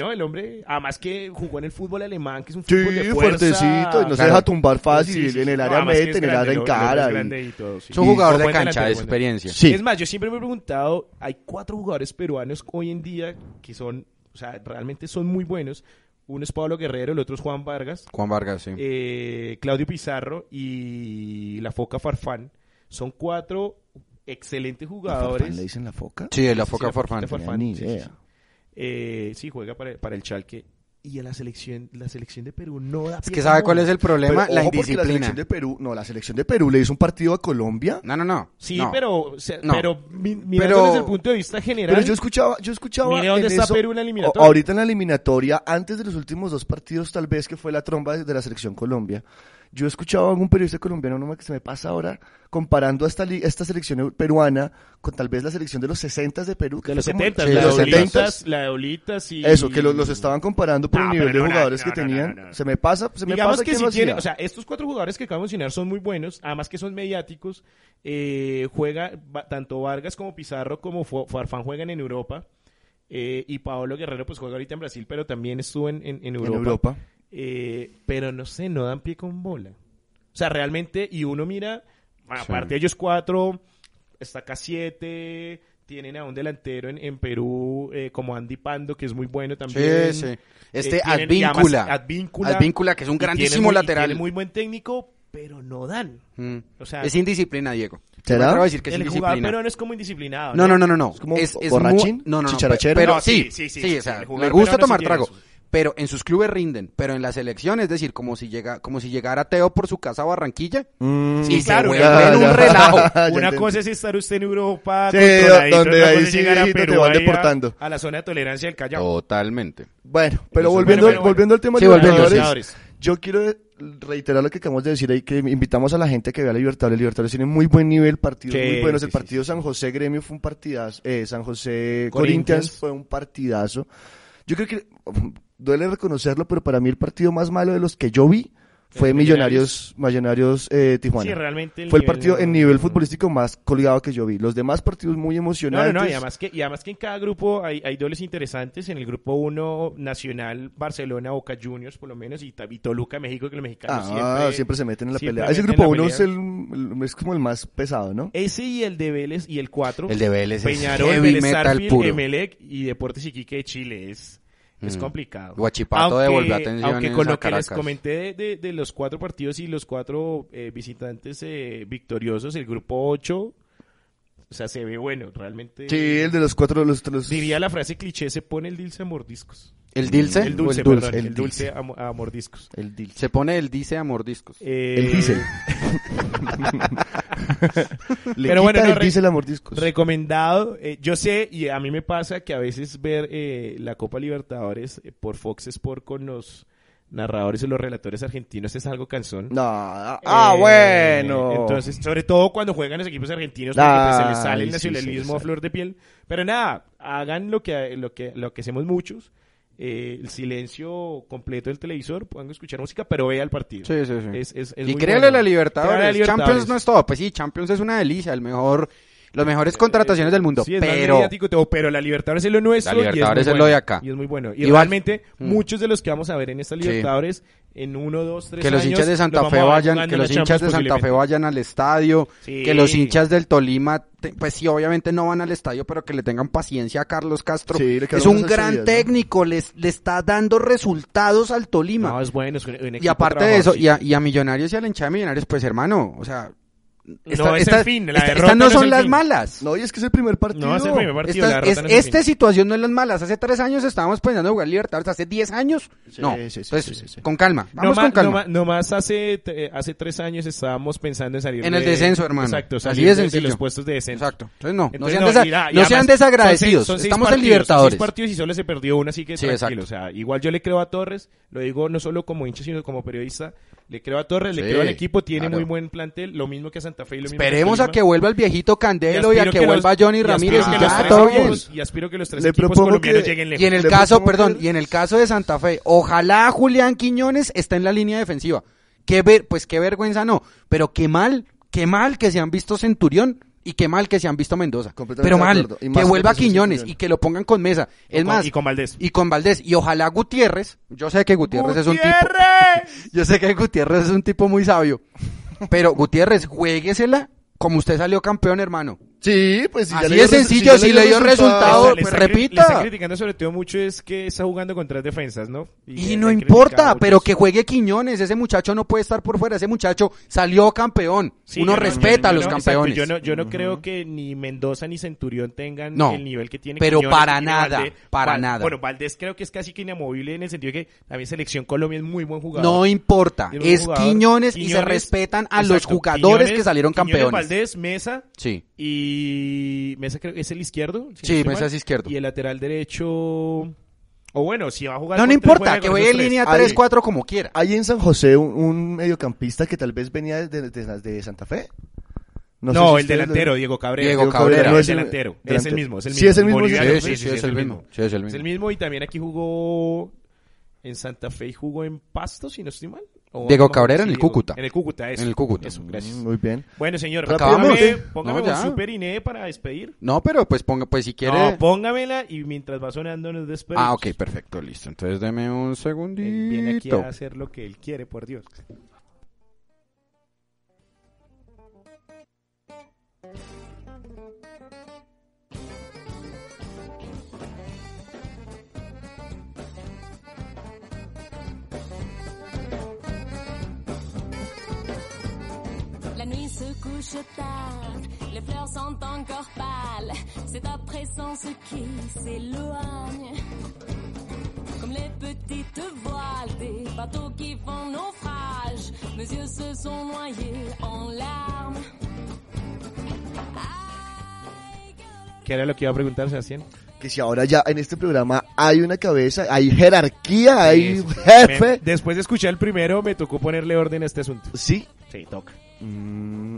¿no? El hombre, además que jugó en el fútbol alemán, que es un fútbol de fuerza. Sí, fuertecito, y no se deja tumbar fácil, sí. En el área mete, en el área encara. Es un jugador de cancha, de experiencia. Es más, yo siempre me he preguntado, hay 4 jugadores peruanos hoy en día que son, o sea, realmente son muy buenos. Uno es Pablo Guerrero, el otro es Juan Vargas. Juan Vargas, sí. Claudio Pizarro y la Foca Farfán. Son cuatro excelentes jugadores. ¿La Farfán le dicen la Foca? Sí, la Foca, sí, Farfán. La Farfán, ni idea. Sí, sí. Sí, juega para el Schalke. Y a la selección de Perú no da. Es que sabe cuál es el problema, pero la indisciplina. La selección de Perú le hizo un partido a Colombia. No. Sí, no. Pero desde el punto de vista general. Pero yo escuchaba mire dónde está eso, Perú en la eliminatoria. Ahorita en la eliminatoria, antes de los últimos dos partidos, tal vez que fue la tromba de la selección Colombia. Yo escuchaba a algún periodista colombiano, no me que se me pasa ahora, comparando a esta selección peruana con tal vez la selección de los 60s de Perú, que de los 70s, sí, la de Olitas y eso, que los estaban comparando por el nivel de jugadores que tenían. Se me pasa que sí tienen, o sea, estos cuatro jugadores que acabo de mencionar son muy buenos, además que son mediáticos. Tanto Vargas como Pizarro como Farfán juegan en Europa, y Paolo Guerrero pues juega ahorita en Brasil, pero también estuvo en Europa. Pero no sé, no dan pie con bola. O sea, realmente, y uno mira, aparte de ellos cuatro, está K7, tienen a un delantero en Perú, como Andy Pando, que es muy bueno también. Sí, sí. Advíncula, que es un grandísimo lateral. Tiene muy buen técnico, pero no dan. O sea, es indisciplina, Diego. ¿Será? No decir que el jugador peruano es como indisciplinado. No. Es como borrachín, chicharachero. Pero sí, o sea, le gusta tomar trago. Pero en sus clubes rinden, pero en la selección, es decir, como si llegara Teo por su casa a Barranquilla, y claro, se vuelve un relajo. Una cosa es estar usted en Europa, sí, donde ahí sí llegar a Perú, te van deportando a la zona de tolerancia del Callao. Totalmente. Bueno, pero volviendo al tema de los jugadores, yo quiero reiterar lo que acabamos de decir ahí, que invitamos a la gente que vea a Libertadores. Libertadores tiene muy buen nivel, partidos muy buenos. El partido San José Gremio fue un partidazo, San José Corinthians fue un partidazo. Yo creo que duele reconocerlo, pero para mí el partido más malo de los que yo vi fue Millonarios Tijuana. Sí, realmente fue el partido en nivel futbolístico más colgado que yo vi. Los demás partidos muy emocionantes. No, y además que en cada grupo hay dobles interesantes. En el grupo 1, Nacional, Barcelona, Boca Juniors, por lo menos, y Toluca, México, que los mexicanos siempre se meten en la pelea. Ese grupo 1 es es como el más pesado, ¿no? Ese y el de Vélez, y el 4. El de Vélez Peñarol, es heavy metal puro. Emelec y Deportes Iquique de Chile es complicado. Guachipato devolvió atención. Aunque con lo que les comenté de los cuatro partidos y los cuatro visitantes victoriosos, el grupo 8, o sea, se ve bueno, realmente. Sí, el de los cuatro. Diría la frase cliché, se pone el dilce a mordiscos. El dulce a mordiscos. Se pone el dice a mordiscos. El diésel. Pero bueno, el diésel a mordiscos. Recomendado. Yo sé, y a mí me pasa que a veces ver la Copa Libertadores por Fox Sport con los narradores y los relatores argentinos es algo cansón. No, bueno. Entonces, sobre todo cuando juegan los equipos argentinos, porque se les sale el nacionalismo a flor de piel. Pero nada, hagan lo que hacemos muchos. El silencio completo del televisor, puedan escuchar música, pero vea el partido. Sí. Es y créale a la Libertadores. Champions no es todo. Pues sí, Champions es una delicia, las mejores contrataciones del mundo. Sí, pero la Libertadores es lo nuestro. La Libertadores es lo de acá. Y es muy bueno. Y realmente muchos de los que vamos a ver en esta Libertadores, en 1, 2, 3 años. Que los hinchas de Santa Fe vayan al estadio, que los hinchas del Tolima obviamente no van al estadio, pero que le tengan paciencia a Carlos Castro. Sí, es un gran técnico, le está dando resultados al Tolima. No, es bueno, es un y aparte de eso, y a Millonarios y a la hinchada de Millonarios, pues hermano, o sea, estas no son las malas. No, y es que es el primer partido. No, es el primer partido. Esta situación no es las malas. Hace 3 años estábamos pensando en jugar Libertadores. Hace 10 años. No, entonces, con calma. Vamos con calma. Nomás hace 3 años estábamos pensando en salir. En el descenso, hermano. Exacto, salir de los puestos de descenso. Exacto. Entonces, no sean desagradecidos. Estamos en Libertadores. 6 partidos y solo se perdió uno, así que tranquilo. O sea, igual yo le creo a Torres. Lo digo no solo como hincha, sino como periodista. Le creo a Torres, le creo al equipo. Tiene muy buen plantel. Lo mismo que a Santa Fe y lo mismo. Esperemos a que vuelva el viejito Candelo y a que vuelva Johnny Ramírez. Y aspiro que los 3 equipos colombianos lleguen lejos. Y en el caso de Santa Fe, ojalá Julián Quiñones está en la línea defensiva. Qué vergüenza no, pero qué mal que se han visto Centurión. Y qué mal que se han visto Mendoza. Pero mal, que vuelva Quiñones y que lo pongan con Mesa. Y con Valdés. Y ojalá Gutiérrez. Yo sé que Gutiérrez es un tipo muy sabio. Pero Gutiérrez, juéguesela como usted salió campeón, hermano. Sí, pues si así ya es sencillo, si le dio resultado, pues repita. Le están criticando sobre todo mucho es que está jugando con tres defensas, ¿no? Y no importa, pero que juegue Quiñones, ese muchacho no puede estar por fuera, ese muchacho salió campeón, sí, uno respeta a los campeones. Exacto, yo no creo que ni Mendoza ni Centurión tengan el nivel que tiene Quiñones. Pero para nada, Valdés, para nada. Bueno, Valdés creo que es casi que inamovible en el sentido de que también Selección Colombia es muy buen jugador. No importa, es Quiñones y se respetan a los jugadores que salieron campeones. Valdés, Mesa, sí. Y Mesa creo que es el izquierdo. Sí, Mesa es izquierdo. Y el lateral derecho, o bueno, si va a jugar. No importa, que juegue en línea 3-4 como quiera. Hay en San José un mediocampista que tal vez venía de Santa Fe. No, el delantero, Diego Cabrera. Diego Cabrera. No es el delantero, es el mismo. Sí, es el mismo. Sí, es el mismo. Es el mismo y también aquí jugó en Santa Fe y jugó en Pasto, si no estoy mal. Diego Cabrera en el Cúcuta. En el Cúcuta, eso. Eso, gracias. Muy bien. Bueno, señor, póngame un Super Iné para despedir. No, pero pues si quiere. No, póngamela y mientras va sonando nos despedimos. Ah, ok, perfecto, listo. Entonces deme un segundito. Él viene aquí a hacer lo que él quiere, por Dios. Se couche tard, les fleurs sont encore pâles, c'est oppressant ce qui s'éloigne. Comme les petites voiles des bateaux qui font naufrage, mes yeux se sont noyés en larmes. ¿Qué era lo que iba a preguntar, Sebastián? Que si ahora ya en este programa hay una cabeza, hay jerarquía, hay jefe. Después de escuchar el primero me tocó ponerle orden a este asunto. ¿Sí? Sí, toca.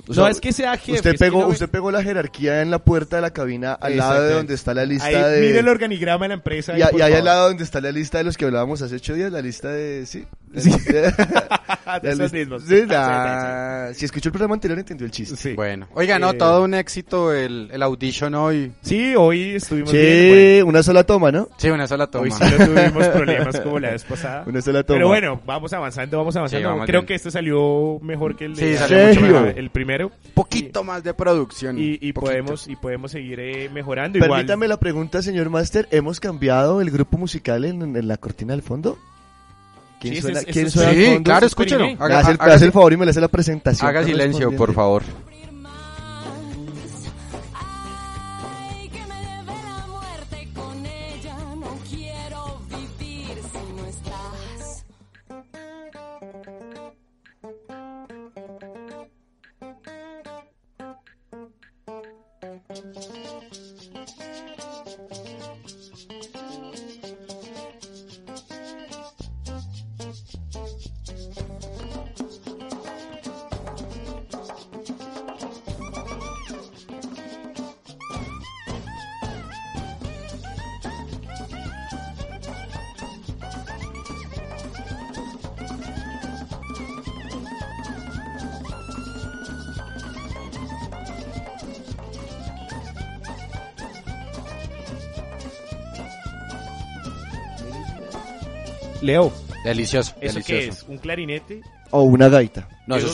O sea, es que sea jefe. Usted pegó la jerarquía en la puerta de la cabina al lado de donde está la lista ahí, mire el organigrama de la empresa. Y ahí al lado donde está la lista de los que hablábamos hace 8 días, la lista de... Sí. De esos mismos. Si escuchó el programa anterior entendió el chiste. Sí. Bueno. Oiga, no, todo un éxito el audition hoy. Sí, hoy estuvimos bien. Bueno. Una sola toma, ¿no? Sí, una sola toma. Hoy sí no tuvimos problemas como la vez pasada. Una sola toma. Pero bueno, vamos avanzando. Sí, creo que este salió mejor que el de... Sí, salió mucho mejor. El primero. Poquito más de producción. Y podemos seguir mejorando. Permítame la pregunta, señor Master. ¿Hemos cambiado el grupo musical en la cortina del fondo? ¿Quién suena? Sí, claro, escúchelo. Hágase el favor y me le hace la presentación. Haga silencio, por favor. Leo. Delicioso. ¿Qué es? ¿Un clarinete? ¿O una gaita? No, yo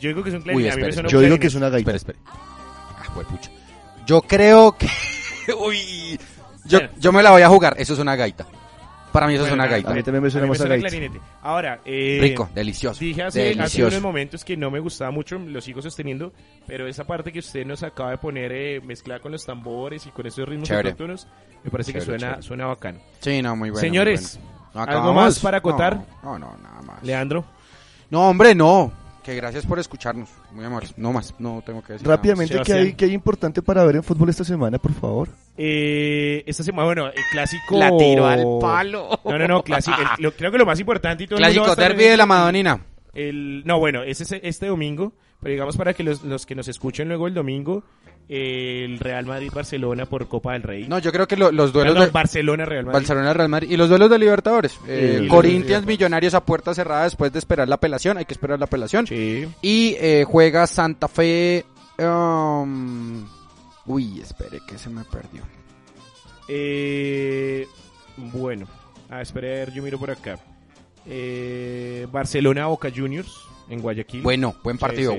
digo que es un clarinete. Yo digo que es una gaita. Espera. Ah, huepucha. Yo creo que... Uy. Yo me la voy a jugar. Eso es una gaita. Para mí eso es una gaita. A mí también me suena más a gaita. Clarinete. Ahora, rico, delicioso. Dije hace unos momentos que no me gustaba mucho, lo sigo sosteniendo, pero esa parte que usted nos acaba de poner mezclada con los tambores y con esos ritmos autóctonos, me parece que suena bacano. Sí, no, muy bueno. Señores... ¿Algo más para acotar? No, nada más. ¿Leandro? No, hombre, no. Que gracias por escucharnos. Muy amables. No más, no tengo que decir nada. Rápidamente, ¿qué hay importante para ver en fútbol esta semana, por favor? Esta semana, bueno, el clásico... La tiró al palo. No, clásico. Creo que lo más importante... Y todo clásico derbi de la Madonina. Este domingo. Pero digamos para que los que nos escuchen luego el domingo... el Real Madrid-Barcelona por Copa del Rey. No, yo creo que los duelos de Barcelona-Real Madrid. Barcelona-Real Madrid. Y los duelos de Libertadores. Corinthians-Millonarios a puerta cerrada después de esperar la apelación. Hay que esperar la apelación. Sí. Y juega Santa Fe... Uy, espere que se me perdió. Bueno. Espere, a ver, yo miro por acá. Barcelona-Boca Juniors en Guayaquil. Bueno, buen partido.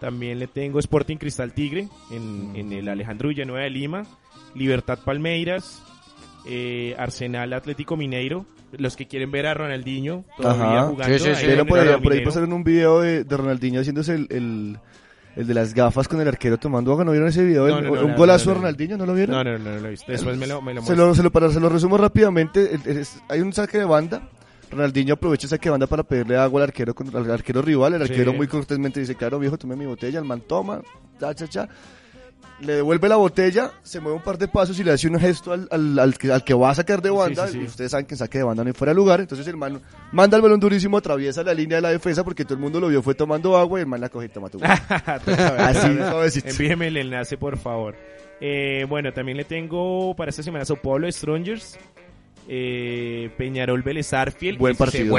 También le tengo Sporting Cristal Tigre en el Alejandro Villanueva de Lima, Libertad Palmeiras, Arsenal Atlético Mineiro. Los que quieren ver a Ronaldinho todavía jugando. Sí. Ahí por ahí pasaron un video de Ronaldinho haciéndose el de las gafas con el arquero tomando agua. ¿No vieron ese video? Un golazo a Ronaldinho, ¿no lo vieron? No lo viste. Después me lo muestro. Se lo resumo rápidamente. Hay un saque de banda. Ronaldinho aprovecha esa que banda para pedirle agua al arquero rival. El arquero muy cortésmente dice: claro, viejo, tome mi botella. El man toma, le devuelve la botella, se mueve un par de pasos y le hace un gesto al que va a sacar de banda. Sí. Y ustedes saben que el saque de banda no hay fuera de lugar. Entonces el man manda el balón durísimo, atraviesa la línea de la defensa porque todo el mundo lo vio, fue tomando agua y el man la coge y toma tu agua. Así, suavecito. Envíeme el enlace, por favor. Bueno, también le tengo para esta semana Sao Paulo Strongers. Peñarol Vélez Arfield, buen partido.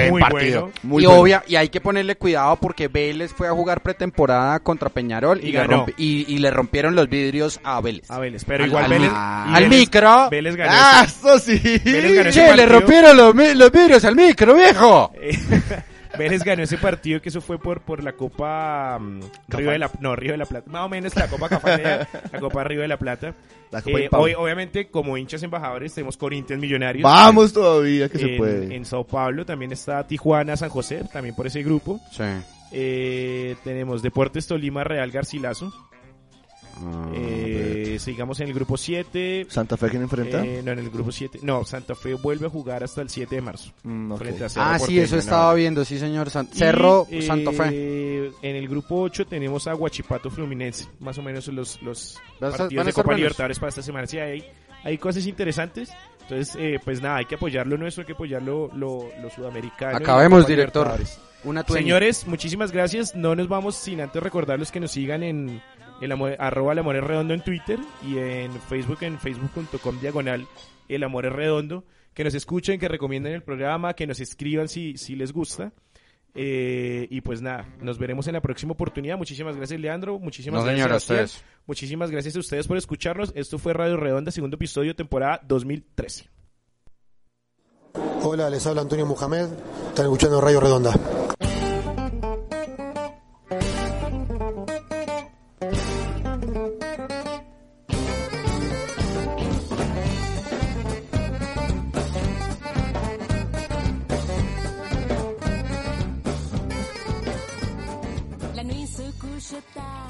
Muy bueno. Obvia, y hay que ponerle cuidado porque Vélez fue a jugar pretemporada contra Peñarol y ganó. Y le rompieron los vidrios a Vélez. Pero igual Vélez al micro. Vélez ganó. Eso sí. Che, le rompieron los vidrios al micro, viejo. Vélez ganó ese partido, que eso fue por la Copa Río de la Plata, más o menos la Copa Cafetera, la Copa Río de la Plata. Hoy, obviamente, como hinchas embajadores, tenemos Corinthians Millonarios. Vamos todavía, que se puede. En Sao Paulo también está Tijuana, San José, también por ese grupo. Sí. Tenemos Deportes Tolima, Real Garcilaso. Sigamos en el grupo 7. ¿Santa Fe quién enfrenta? No, en el grupo 7. No, Santa Fe vuelve a jugar hasta el 7 de marzo. Frente a Cerro Porteño, sí, eso estaba viendo, sí, señor. Cerro, Santa Fe. En el grupo 8 tenemos a Huachipato Fluminense. Más o menos los partidos de Copa Libertadores para esta semana. Sí, hay cosas interesantes. Entonces, pues nada, hay que apoyar lo nuestro, hay que apoyar lo sudamericano. Acabemos, director. Señores, muchísimas gracias. No nos vamos sin antes recordarles que nos sigan en @elamorerredondo en Twitter y en Facebook, en facebook.com/elamorerredondo, que nos escuchen, que recomienden el programa, que nos escriban si les gusta, y pues nada, nos veremos en la próxima oportunidad. Muchísimas gracias, Leandro, muchísimas gracias a ustedes. Muchísimas gracias a ustedes por escucharnos. Esto fue Radio Redonda, segundo episodio, temporada 2013. Hola, les habla Antonio Mohamed, están escuchando Radio Redonda. Shut down.